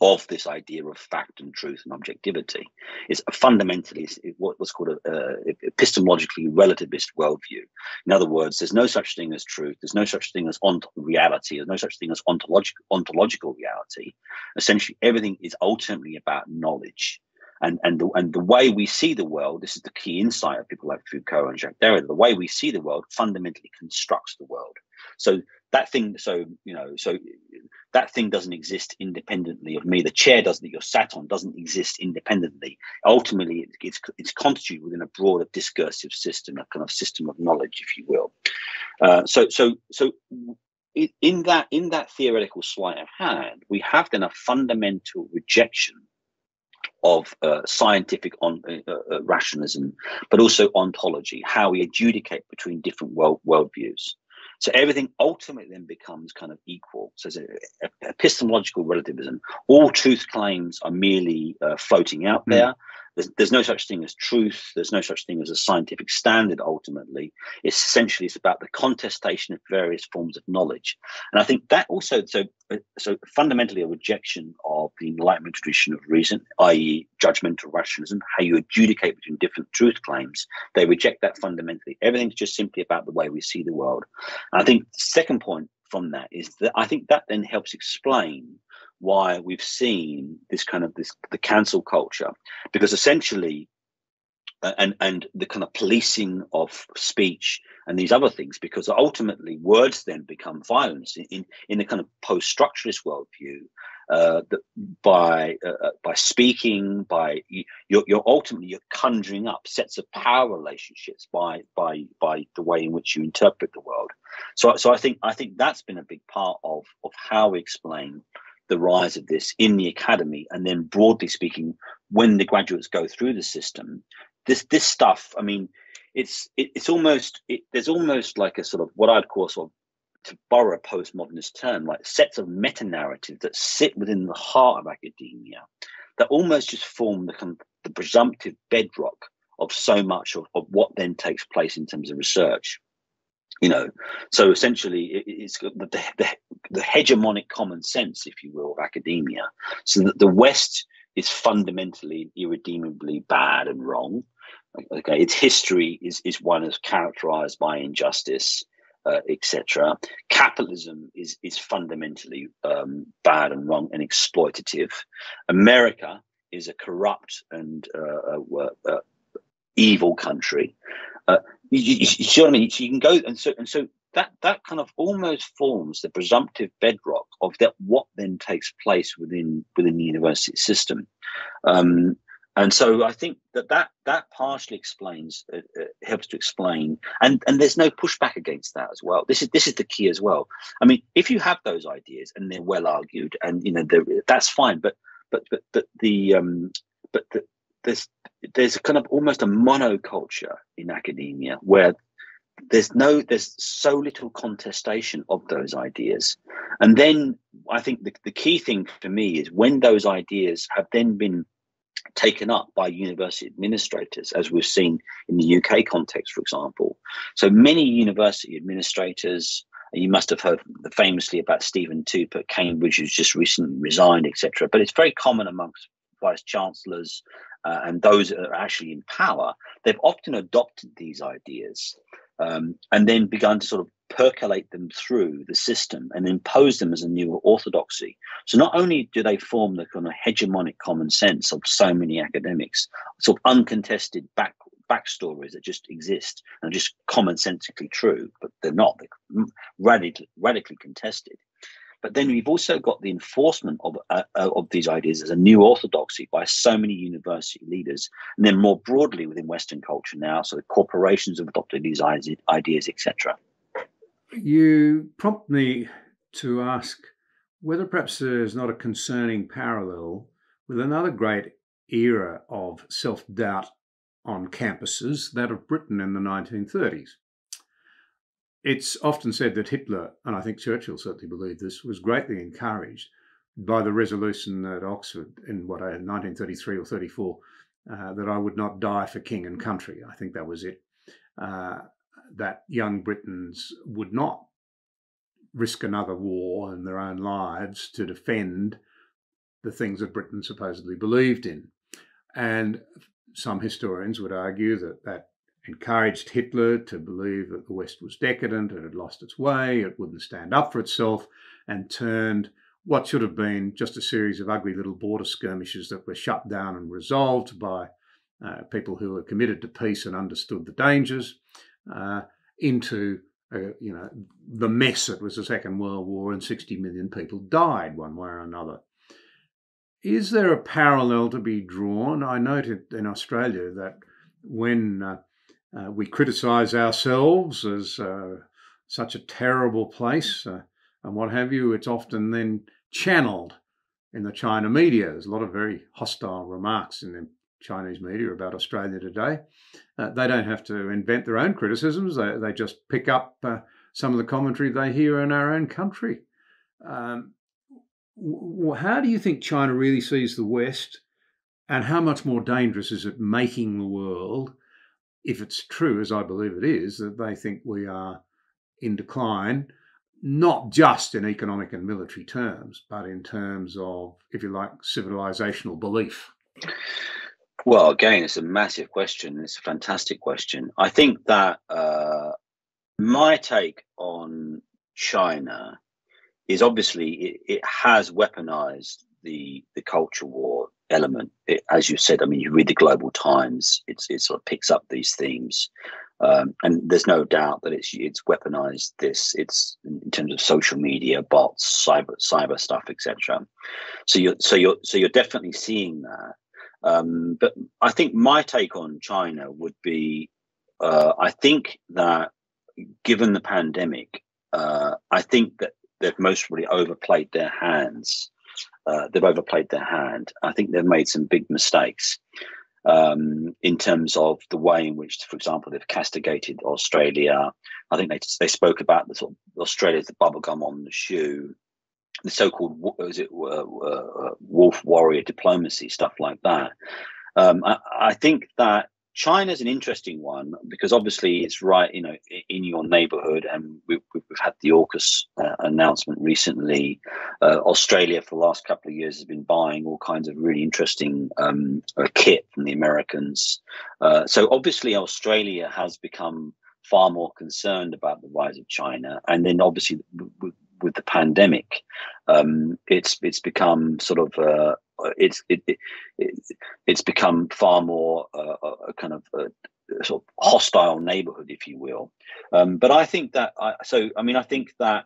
of this idea of fact and truth and objectivity. It's fundamentally what's called an epistemologically relativist worldview. In other words, there's no such thing as truth. There's no such thing as reality. There's no such thing as ontological reality. Essentially, everything is ultimately about knowledge. And the way we see the world, this is the key insight of people like Foucault and Jacques Derrida, the way we see the world fundamentally constructs the world. So that thing, so that thing doesn't exist independently of me. The chair that you're sat on doesn't exist independently. Ultimately, it's constituted within a broader discursive system, a kind of system of knowledge, if you will. So in that theoretical sleight of hand, we have then a fundamental rejection of scientific rationalism, but also ontology, how we adjudicate between different worldviews. So everything ultimately then becomes kind of equal. So it's an epistemological relativism. All truth claims are merely floating out there. There's no such thing as truth. There's no such thing as a scientific standard, ultimately. Essentially, it's about the contestation of various forms of knowledge. And I think that also, so fundamentally a rejection of the Enlightenment tradition of reason, i.e. judgmental rationalism, how you adjudicate between different truth claims. They reject that fundamentally. Everything's just simply about the way we see the world. And I think the second point from that is that I think that then helps explain why we've seen the cancel culture, because essentially and the kind of policing of speech and these other things, because ultimately words then become violence in the kind of post-structuralist worldview. By speaking, you're ultimately conjuring up sets of power relationships by the way in which you interpret the world. So I think that's been a big part of how we explain the rise of this in the academy, and then broadly speaking, when the graduates go through the system, this stuff. I mean, it's almost there's almost like a sort of what I'd call sort of, to borrow a postmodernist term, like sets of meta-narratives that sit within the heart of academia that almost just form the presumptive bedrock of so much of what then takes place in terms of research. So essentially it's the hegemonic common sense, if you will, of academia. So that the West is fundamentally irredeemably bad and wrong. Okay, its history is one that's characterized by injustice, etc. Capitalism is fundamentally bad and wrong and exploitative. America is a corrupt and evil country. You see what I mean? So you can go, and so that kind of almost forms the presumptive bedrock of that. What then takes place within the university system, and so I think that partially explains, helps to explain, and there's no pushback against that as well. This is the key as well. I mean, if you have those ideas and they're well argued, and that's fine, but there's kind of almost a monoculture in academia where there's so little contestation of those ideas. And then I think the key thing for me is when those ideas have then been taken up by university administrators, as we've seen in the UK context, for example. So many university administrators, you must have heard famously about Stephen Tooper at Cambridge, who's just recently resigned, etc. But it's very common amongst vice chancellors and those that are actually in power. They've often adopted these ideas and then begun to sort of percolate them through the system and impose them as a new orthodoxy. So not only do they form the kind of hegemonic common sense of so many academics, sort of uncontested backstories that just exist and are just commonsensically true, but they're not, they're radically contested. But then we've also got the enforcement of these ideas as a new orthodoxy by so many university leaders. And then more broadly within Western culture now, so the corporations have adopted these ideas, etc. You prompt me to ask whether perhaps there's not a concerning parallel with another great era of self-doubt on campuses, that of Britain in the 1930s. It's often said that Hitler, and I think Churchill certainly believed this, was greatly encouraged by the resolution at Oxford in 1933 or 34, that I would not die for king and country. I think that was it. That young Britons would not risk another war and their own lives to defend the things that Britain supposedly believed in. And some historians would argue that that encouraged Hitler to believe that the West was decadent, it had lost its way, it wouldn't stand up for itself, and turned what should have been just a series of ugly little border skirmishes that were shut down and resolved by people who were committed to peace and understood the dangers into the mess that was the Second World War, and 60 million people died one way or another. Is there a parallel to be drawn? I noted in Australia that when we criticise ourselves as such a terrible place and what have you, it's often then channeled in the China media. There's a lot of very hostile remarks in the Chinese media about Australia today. They don't have to invent their own criticisms. They just pick up some of the commentary they hear in our own country. How do you think China really sees the West? And how much more dangerous is it making the world, if it's true, as I believe it is, that they think we are in decline, not just in economic and military terms, but in terms of, if you like, civilisational belief? Well, again, it's a massive question. It's a fantastic question. I think that my take on China is obviously it has weaponised the culture war element. As you said, I mean, you read the Global Times, it sort of picks up these themes, and there's no doubt that it's weaponized this. It's in terms of social media, bots, cyber stuff, etc. So you're definitely seeing that. But I think my take on China would be, I think that given the pandemic, I think that they've mostly overplayed their hands. They've overplayed their hand. I think they've made some big mistakes in terms of the way in which, for example, they've castigated Australia. I think they spoke about the sort of Australia as the bubblegum on the shoe, the so-called wolf warrior diplomacy, stuff like that. I think that China's an interesting one because obviously it's right, in your neighbourhood, and we've had the AUKUS announcement recently. Australia for the last couple of years has been buying all kinds of really interesting kit from the Americans. So obviously Australia has become far more concerned about the rise of China, and then obviously with the pandemic, it's become sort of it's become far more a kind of a sort of hostile neighborhood, if you will. But I think that I think that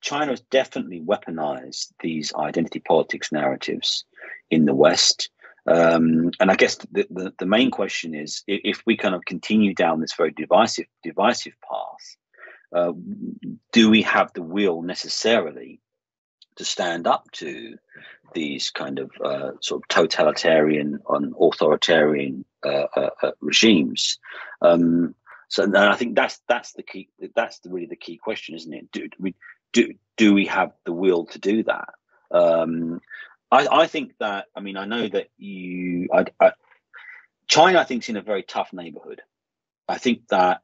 China has definitely weaponized these identity politics narratives in the West. And I guess the main question is, if we kind of continue down this very divisive path, do we have the will necessarily to stand up to these kind of sort of totalitarian and authoritarian regimes? So I think that's really the key question, isn't it? Do we have the will to do that? I think that, I know that China, I think, is in a very tough neighborhood. I think that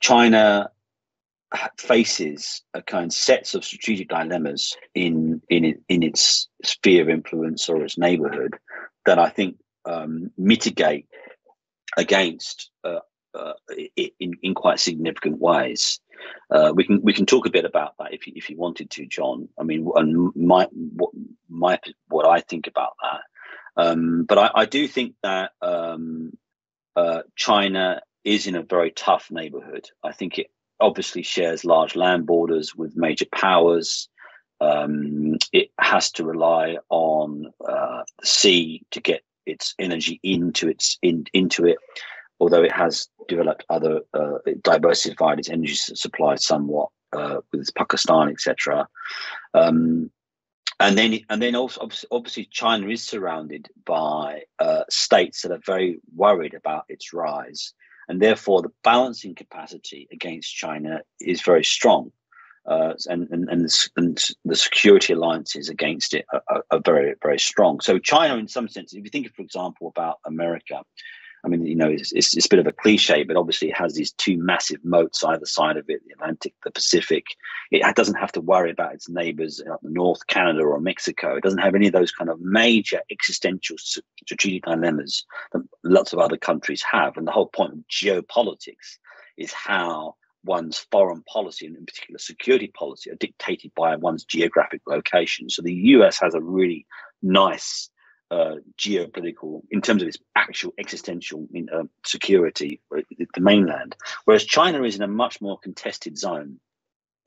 China faces a kind of sets of strategic dilemmas in its sphere of influence or its neighborhood that I think mitigate against in quite significant ways. We can talk a bit about that if you wanted to, John. And what I think about that. But I do think that China is in a very tough neighborhood. I think it obviously shares large land borders with major powers. It has to rely on the sea to get its energy into it. Although it has developed diversified its energy supply somewhat with Pakistan, etc. And then also obviously China is surrounded by states that are very worried about its rise, and therefore the balancing capacity against China is very strong, and the security alliances against it are very, very strong. So China, in some sense, if you think, for example, about America. It's a bit of a cliche, but obviously it has these two massive moats either side of it, the Atlantic, the Pacific. It doesn't have to worry about its neighbors up north, Canada or Mexico. It doesn't have any of those kind of major existential strategic dilemmas that lots of other countries have. And the whole point of geopolitics is how one's foreign policy, and in particular security policy, are dictated by one's geographic location. So the US has a really nice geopolitical, in terms of its actual existential security, the mainland, whereas China is in a much more contested zone.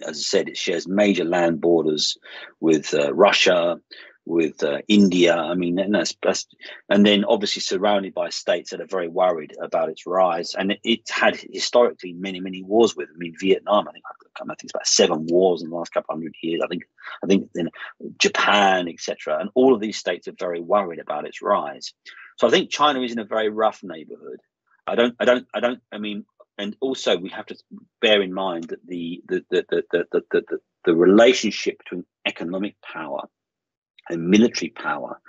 As I said, it shares major land borders with Russia, with India. And then obviously surrounded by states that are very worried about its rise, and it's had historically many wars with. Vietnam. I think it's about 7 wars in the last couple hundred years. I think in Japan, etc. And all of these states are very worried about its rise. So I think China is in a very rough neighbourhood. And also, we have to bear in mind that the relationship between economic power and military power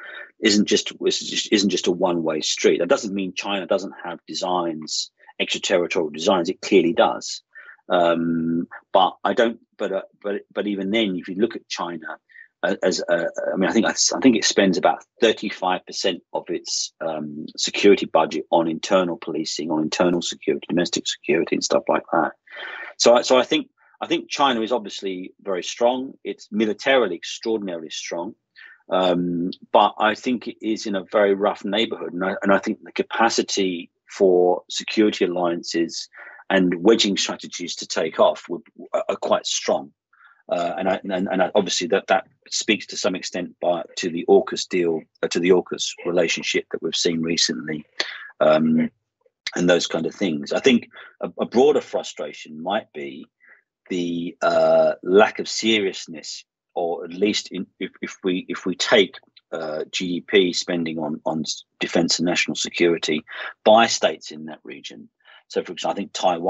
isn't just a one-way street. That doesn't mean China doesn't have extraterritorial designs. It clearly does. But even then, if you look at China, I think it spends about 35% of its security budget on internal policing, on internal security, domestic security, and stuff like that. So I think China is obviously very strong. It's militarily extraordinarily strong, but I think it is in a very rough neighborhood, and I think the capacity for security alliances and wedging strategies to take off are quite strong. And obviously that speaks to some extent to the AUKUS deal, to the AUKUS relationship that we've seen recently, and those kind of things. I think a broader frustration might be the lack of seriousness, or at least if we take GDP spending on defence and national security by states in that region. So, for example, I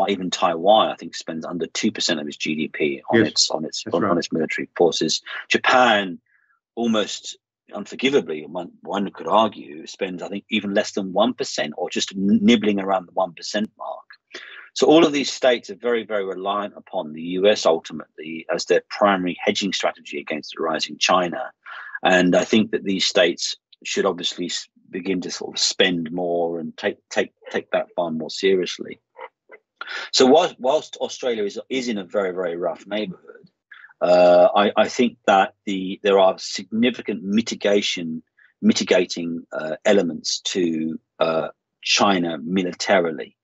think Taiwan, I think, spends under 2% of its GDP on on its military forces. Japan, almost unforgivably, one could argue, spends, I think, even less than 1%, or just nibbling around the 1% mark. So all of these states are very, very reliant upon the US ultimately as their primary hedging strategy against the rising China. And I think that these states should obviously begin to sort of spend more and take that far more seriously. So whilst Australia is in a very, very rough neighbourhood, I think that there are significant mitigating elements to China militarily.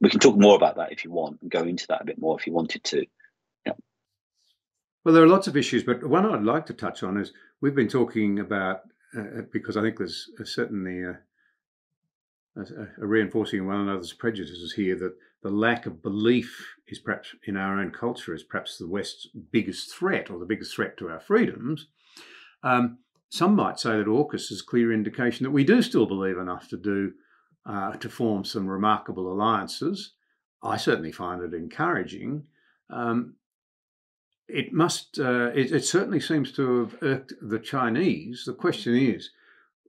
We can talk more about that if you want, and go into that a bit more if you wanted to. Yeah. Well, there are lots of issues, but one I'd like to touch on is we've been talking about, because I think there's certainly a reinforcing one another's prejudices here, that the lack of belief is perhaps in our own culture is perhaps the West's biggest threat, or the biggest threat to our freedoms. Some might say that AUKUS is a clear indication that we do still believe enough to do to form some remarkable alliances. I certainly find it encouraging. It certainly seems to have irked the Chinese. The question is,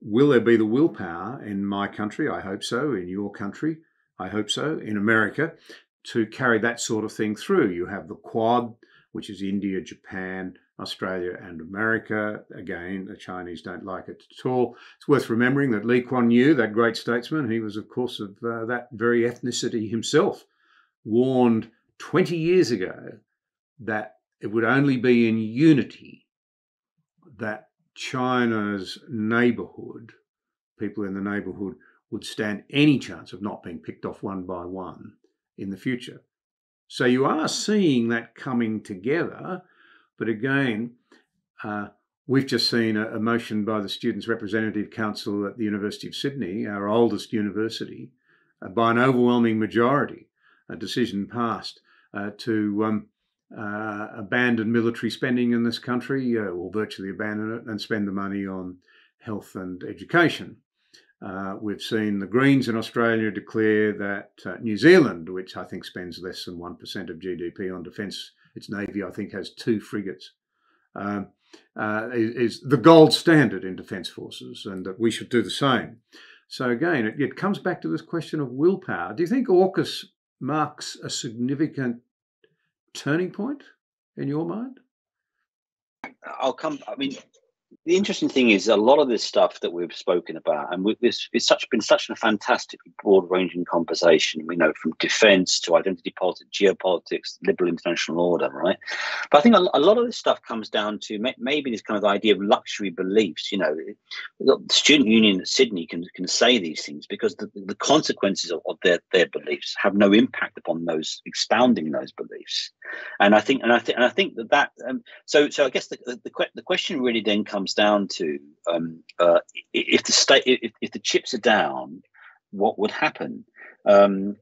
will there be the willpower in my country? I hope so. In your country? I hope so. In America, to carry that sort of thing through. You have the Quad, which is India, Japan, Australia and America. Again, the Chinese don't like it at all. It's worth remembering that Lee Kuan Yew, that great statesman, he was, of course, of that very ethnicity himself, warned 20 years ago that it would only be in unity that China's neighbourhood, people in the neighbourhood, would stand any chance of not being picked off one by one in the future. So you are seeing that coming together. But again, we've just seen a motion by the Students' Representative Council at the University of Sydney, our oldest university, by an overwhelming majority, a decision passed to abandon military spending in this country, or virtually abandon it, and spend the money on health and education. We've seen the Greens in Australia declare that New Zealand, which I think spends less than 1% of GDP on defence, its Navy, I think, has 2 frigates, is the gold standard in defence forces, and that we should do the same. So again, it comes back to this question of willpower. Do you think AUKUS marks a significant turning point in your mind? I mean, the interesting thing is a lot of this stuff that we've spoken about, and it's been such a fantastically broad-ranging conversation. We know from defence to identity politics, geopolitics, liberal international order, right? But I think a lot of this stuff comes down to maybe this kind of idea of luxury beliefs. You know, the student union at Sydney can say these things because the consequences of their beliefs have no impact upon those expounding those beliefs. And I think that so I guess the question really then comes down to if the chips are down, what would happen? And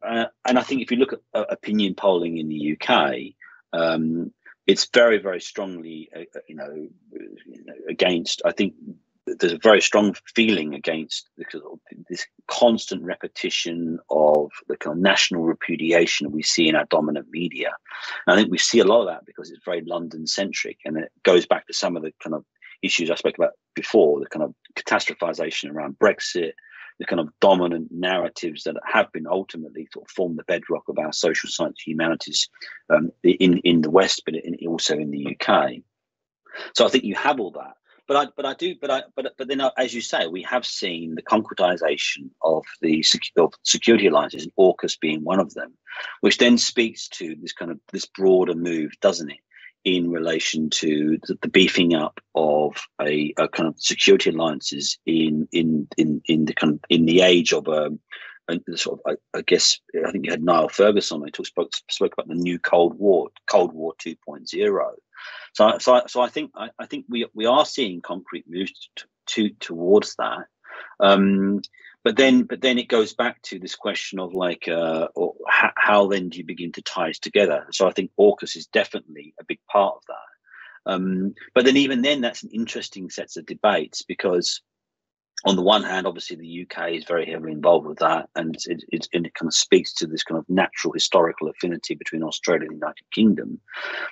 I think if you look at opinion polling in the UK, it's very, very strongly, against. I think there's a very strong feeling against this constant repetition of the kind of national repudiation we see in our dominant media. And I think we see a lot of that because it's very London-centric, and it goes back to some of the kind of issues I spoke about before, the kind of catastrophization around Brexit, the kind of dominant narratives that have been ultimately sort of formed the bedrock of our social science humanities in the West, but also in the UK. So I think you have all that, but then, as you say, we have seen the concretization of the security alliances, and AUKUS being one of them, which then speaks to this broader move, doesn't it? In relation to the beefing up of a kind of security alliances in the age of I think you had Niall Ferguson who spoke about the new Cold War 2.0. So I think we are seeing concrete moves towards that. But then it goes back to this question of like, how then do you begin to tie it together? So I think AUKUS is definitely a big part of that. But then even then, that's an interesting set of debates, because on the one hand, obviously the UK is very heavily involved with that, and it kind of speaks to this kind of natural historical affinity between Australia and the United Kingdom.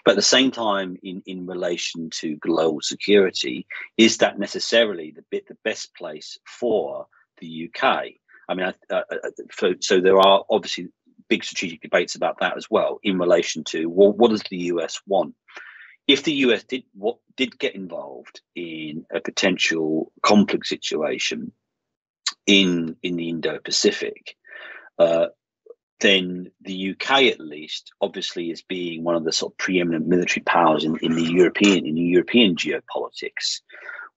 But at the same time, in relation to global security, is that necessarily the best place for the UK? I mean, so there are obviously big strategic debates about that as well, in relation to, well, what does the US want? If the US did get involved in a potential conflict situation in the Indo-Pacific, then the UK at least East, obviously, as being one of the sort of preeminent military powers in European geopolitics,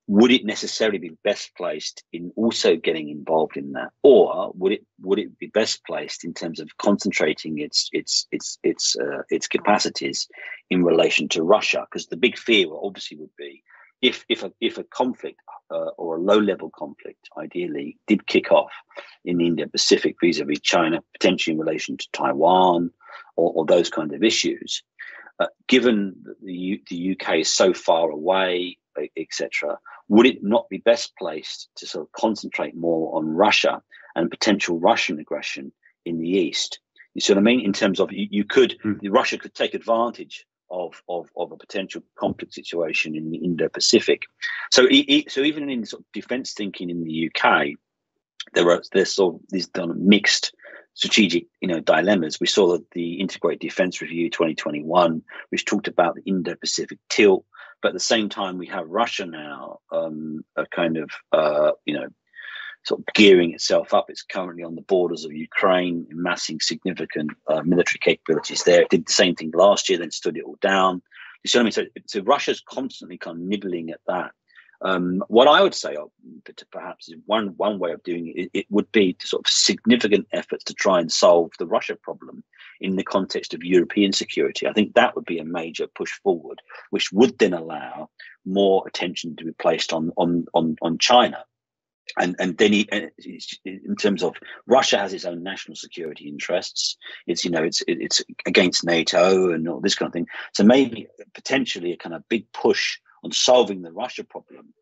would it necessarily be best placed in also getting involved in that, or would it be best placed in terms of concentrating its capacities in relation to Russia? Because the big fear obviously would be if a conflict or a low-level conflict, ideally, did kick off in the Indo-Pacific vis-a-vis China, potentially in relation to Taiwan or those kind of issues, given that the UK is so far away, etc., would it not be best placed to sort of concentrate more on Russia and potential Russian aggression in the East? You see what I mean? In terms of Russia could take advantage of a potential conflict situation in the Indo-Pacific. So even in sort of defence thinking in the UK, there's sort of these mixed strategic dilemmas. We saw that the Integrated Defence Review 2021, which talked about the Indo-Pacific tilt, but at the same time we have Russia now sort of gearing itself up. It's currently on the borders of Ukraine, amassing significant military capabilities there. It did the same thing last year, then stood it all down. You see what I mean? So Russia's constantly kind of nibbling at that. What I would say, perhaps, is one way of doing it, it would be to sort of significant efforts to try and solve the Russia problem in the context of European security. I think that would be a major push forward, which would then allow more attention to be placed on China. And then in terms of Russia has its own national security interests. It's against NATO and all this kind of thing. So maybe potentially a kind of big push on solving the Russia problem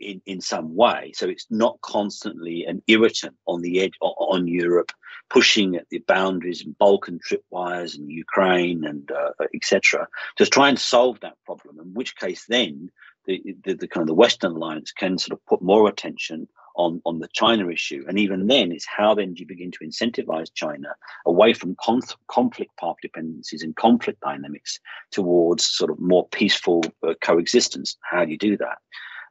in some way. So it's not constantly an irritant on the edge on Europe, pushing at the boundaries and Balkan tripwires and Ukraine and etc. Just try and solve that problem. In which case then. The kind of the Western alliance can sort of put more attention on the China issue, and even then, it's how then do you begin to incentivize China away from conflict path dependencies and conflict dynamics towards sort of more peaceful coexistence? How do you do that?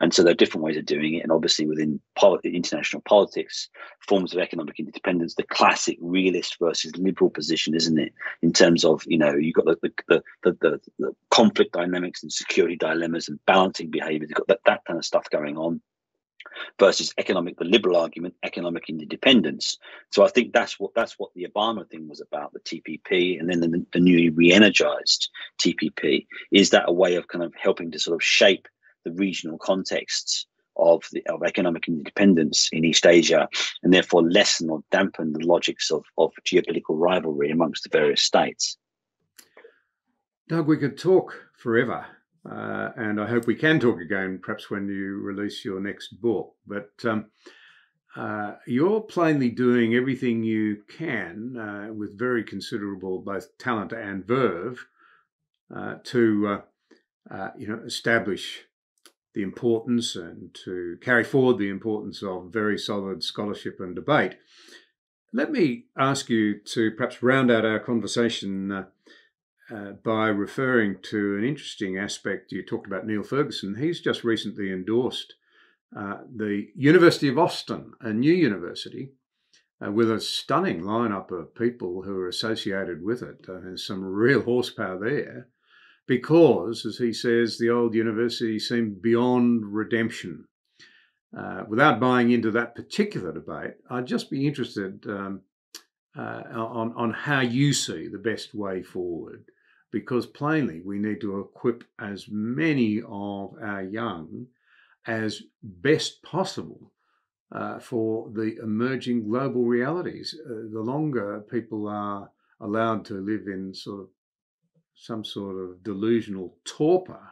And so there are different ways of doing it, and obviously within international politics, forms of economic independence, the classic realist versus liberal position, isn't it? In terms of you've got the conflict dynamics and security dilemmas and balancing behaviours, you've got that kind of stuff going on, versus the liberal argument, economic independence. So I think that's what the Obama thing was about, the TPP, and then the newly re-energised TPP. Is that a way of kind of helping to sort of shape the regional contexts of economic independence in East Asia, and therefore lessen or dampen the logics of geopolitical rivalry amongst the various states? Doug, we could talk forever, and I hope we can talk again, perhaps when you release your next book. But you're plainly doing everything you can with very considerable both talent and verve to establish the importance and to carry forward the importance of very solid scholarship and debate. Let me ask you to perhaps round out our conversation by referring to an interesting aspect. You talked about Neil Ferguson. He's just recently endorsed the University of Austin, a new university, with a stunning lineup of people who are associated with it. There's some real horsepower there, because, as he says, the old university seemed beyond redemption. Without buying into that particular debate, I'd just be interested on how you see the best way forward, because plainly we need to equip as many of our young as best possible for the emerging global realities. The longer people are allowed to live in some sort of delusional torpor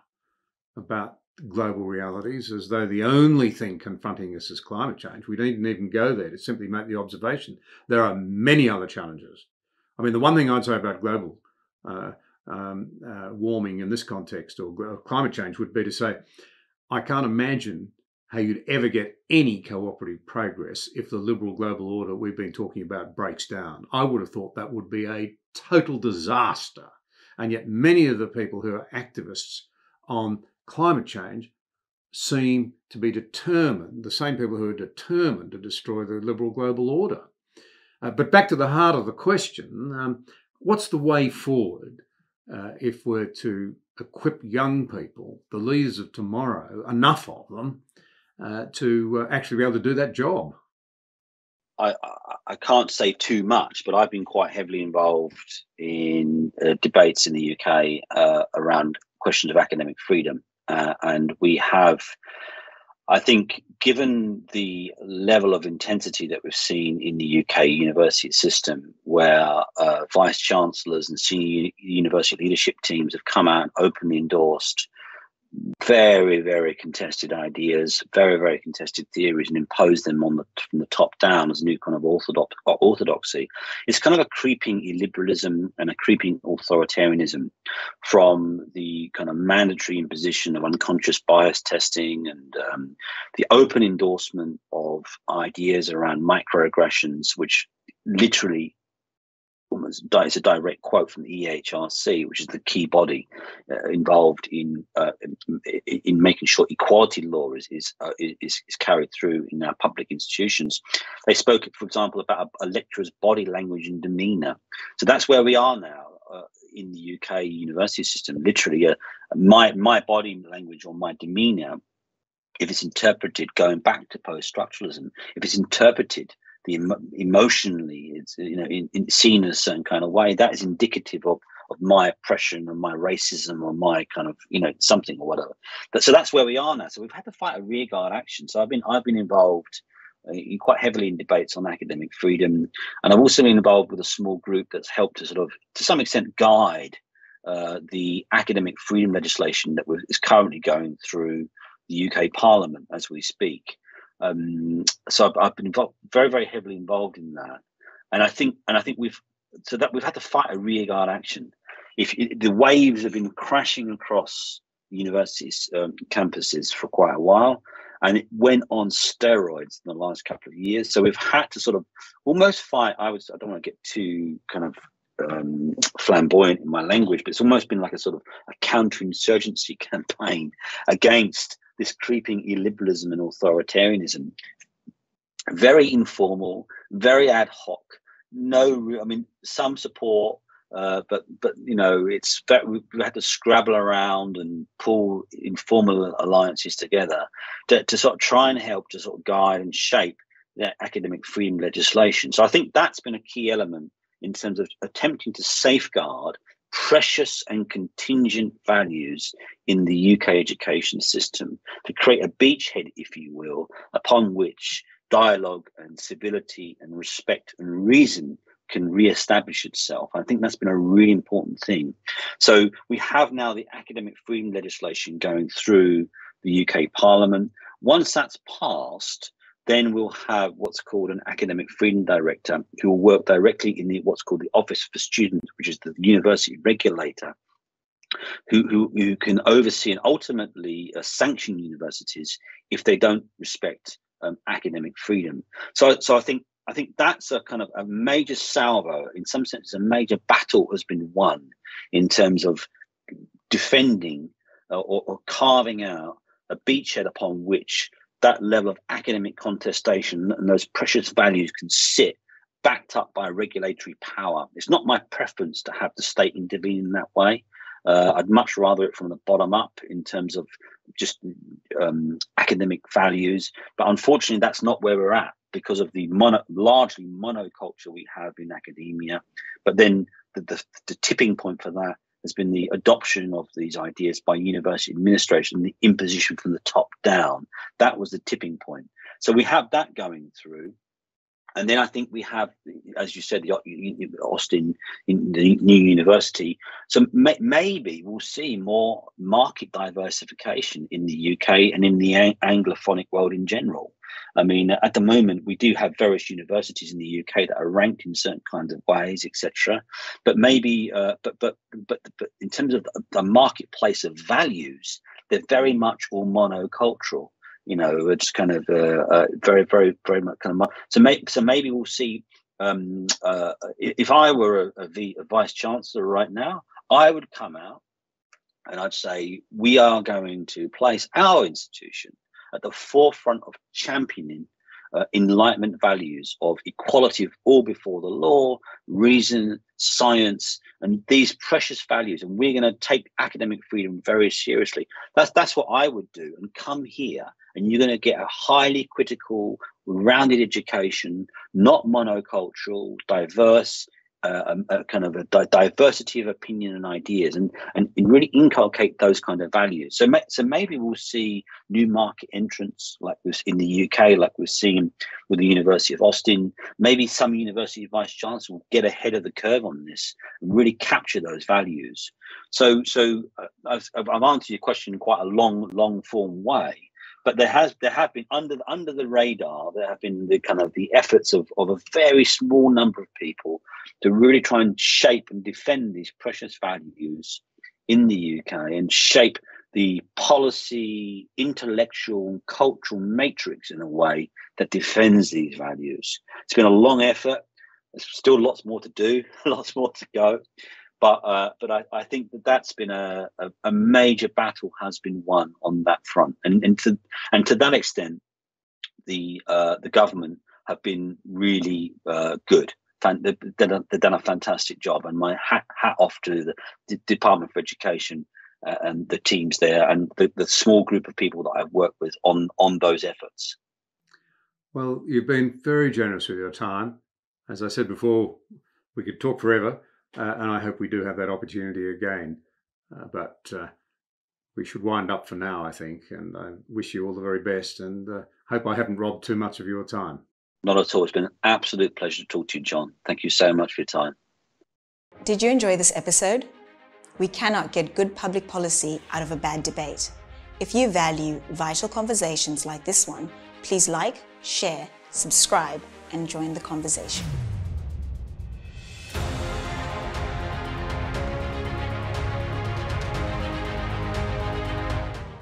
about global realities, as though the only thing confronting us is climate change. We didn't even go there to simply make the observation. There are many other challenges. I mean, the one thing I'd say about global warming in this context or climate change would be to say, I can't imagine how you'd ever get any cooperative progress if the liberal global order we've been talking about breaks down. I would have thought that would be a total disaster. And yet many of the people who are activists on climate change seem to be determined, the same people who are determined to destroy the liberal global order. But back to the heart of the question, what's the way forward if we're to equip young people, the leaders of tomorrow, enough of them, to actually be able to do that job? I can't say too much, but I've been quite heavily involved in debates in the UK around questions of academic freedom. And we have, I think, given the level of intensity that we've seen in the UK university system, where vice chancellors and senior university leadership teams have come out and openly endorsed very, very contested ideas, very, very contested theories, and impose them on from the top down as a new kind of orthodoxy. It's kind of a creeping illiberalism and a creeping authoritarianism from the kind of mandatory imposition of unconscious bias testing and the open endorsement of ideas around microaggressions, which literally, it's a direct quote from the EHRC, which is the key body involved in making sure equality law is carried through in our public institutions. They spoke, for example, about a lecturer's body language and demeanour. So that's where we are now in the UK university system. Literally, my body language or my demeanour, if it's interpreted, going back to post-structuralism, if it's interpreted emotionally, it's, you know, seen in a certain kind of way, that is indicative of my oppression and my racism or my kind of, you know, something or whatever. But so that's where we are now. So we've had to fight a rearguard action. So I've been involved quite heavily in debates on academic freedom, and I've also been involved with a small group that's helped to sort of, to some extent, guide the academic freedom legislation that is currently going through the UK Parliament as we speak. So I've been involved, very, very heavily involved in that, and I think we've had to fight a rearguard action. If the waves have been crashing across universities campuses for quite a while, and it went on steroids in the last couple of years, so we've had to sort of almost fight. I don't want to get too kind of flamboyant in my language, but it's almost been like a sort of a counterinsurgency campaign against this creeping illiberalism and authoritarianism. Very informal, very ad hoc. No, I mean, some support, but you know, it's that we had to scrabble around and pull informal alliances together to sort of try and help to sort of guide and shape that academic freedom legislation. So I think that's been a key element in terms of attempting to safeguard precious and contingent values in the UK education system, to create a beachhead, if you will, upon which dialogue and civility and respect and reason can re-establish itself. I think that's been a really important thing. So we have now the academic freedom legislation going through the UK Parliament. Once that's passed, then we'll have what's called an academic freedom director, who will work directly in what's called the Office for Students, which is the university regulator, who can oversee and ultimately sanction universities if they don't respect academic freedom. So I think that's a kind of a major salvo. In some sense, a major battle has been won in terms of defending or carving out a beachhead upon which that level of academic contestation and those precious values can sit, backed up by regulatory power. It's not my preference to have the state intervene in that way. I'd much rather it from the bottom up in terms of just academic values. But unfortunately, that's not where we're at because of the largely monoculture we have in academia. But then the tipping point for that has been the adoption of these ideas by university administration, the imposition from the top down. That was the tipping point. So we have that going through. And then I think we have, as you said, the Austin, in the new university. So maybe we'll see more market diversification in the UK and in the Anglophonic world in general. I mean, at the moment, we do have various universities in the UK that are ranked in certain kinds of ways, etc. But maybe, but in terms of the marketplace of values, they're very much all monocultural. You know, just kind of very, very, very much kind of. So maybe we'll see. If I were a vice chancellor right now, I would come out and I'd say we are going to place our institution at the forefront of championing Enlightenment values of equality of all before the law, reason, science, and these precious values. And we're going to take academic freedom very seriously. That's what I would do. And come here, and you're going to get a highly critical, rounded education, not monocultural, diverse, a kind of a diversity of opinion and ideas, and really inculcate those kind of values. So maybe we'll see new market entrants like this in the UK, like we've seen with the University of Austin. Maybe some university vice chancellor will get ahead of the curve on this and really capture those values. So I've answered your question in quite a long form way. But there have been under the radar, there have been the efforts of a very small number of people to really try and shape and defend these precious values in the UK and shape the policy, intellectual, and cultural matrix in a way that defends these values. It's been a long effort. There's still lots more to do, lots more to go. But I think that's been a major battle has been won on that front, and to that extent, the government have been really good. They've done a fantastic job, and my hat off to the Department for Education and the teams there, and the small group of people that I've worked with on those efforts. Well, you've been very generous with your time. As I said before, we could talk forever. And I hope we do have that opportunity again. But we should wind up for now, I think. And I wish you all the very best, and hope I haven't robbed too much of your time. Not at all. It's been an absolute pleasure to talk to you, John. Thank you so much for your time. Did you enjoy this episode? We cannot get good public policy out of a bad debate. If you value vital conversations like this one, please like, share, subscribe, and join the conversation.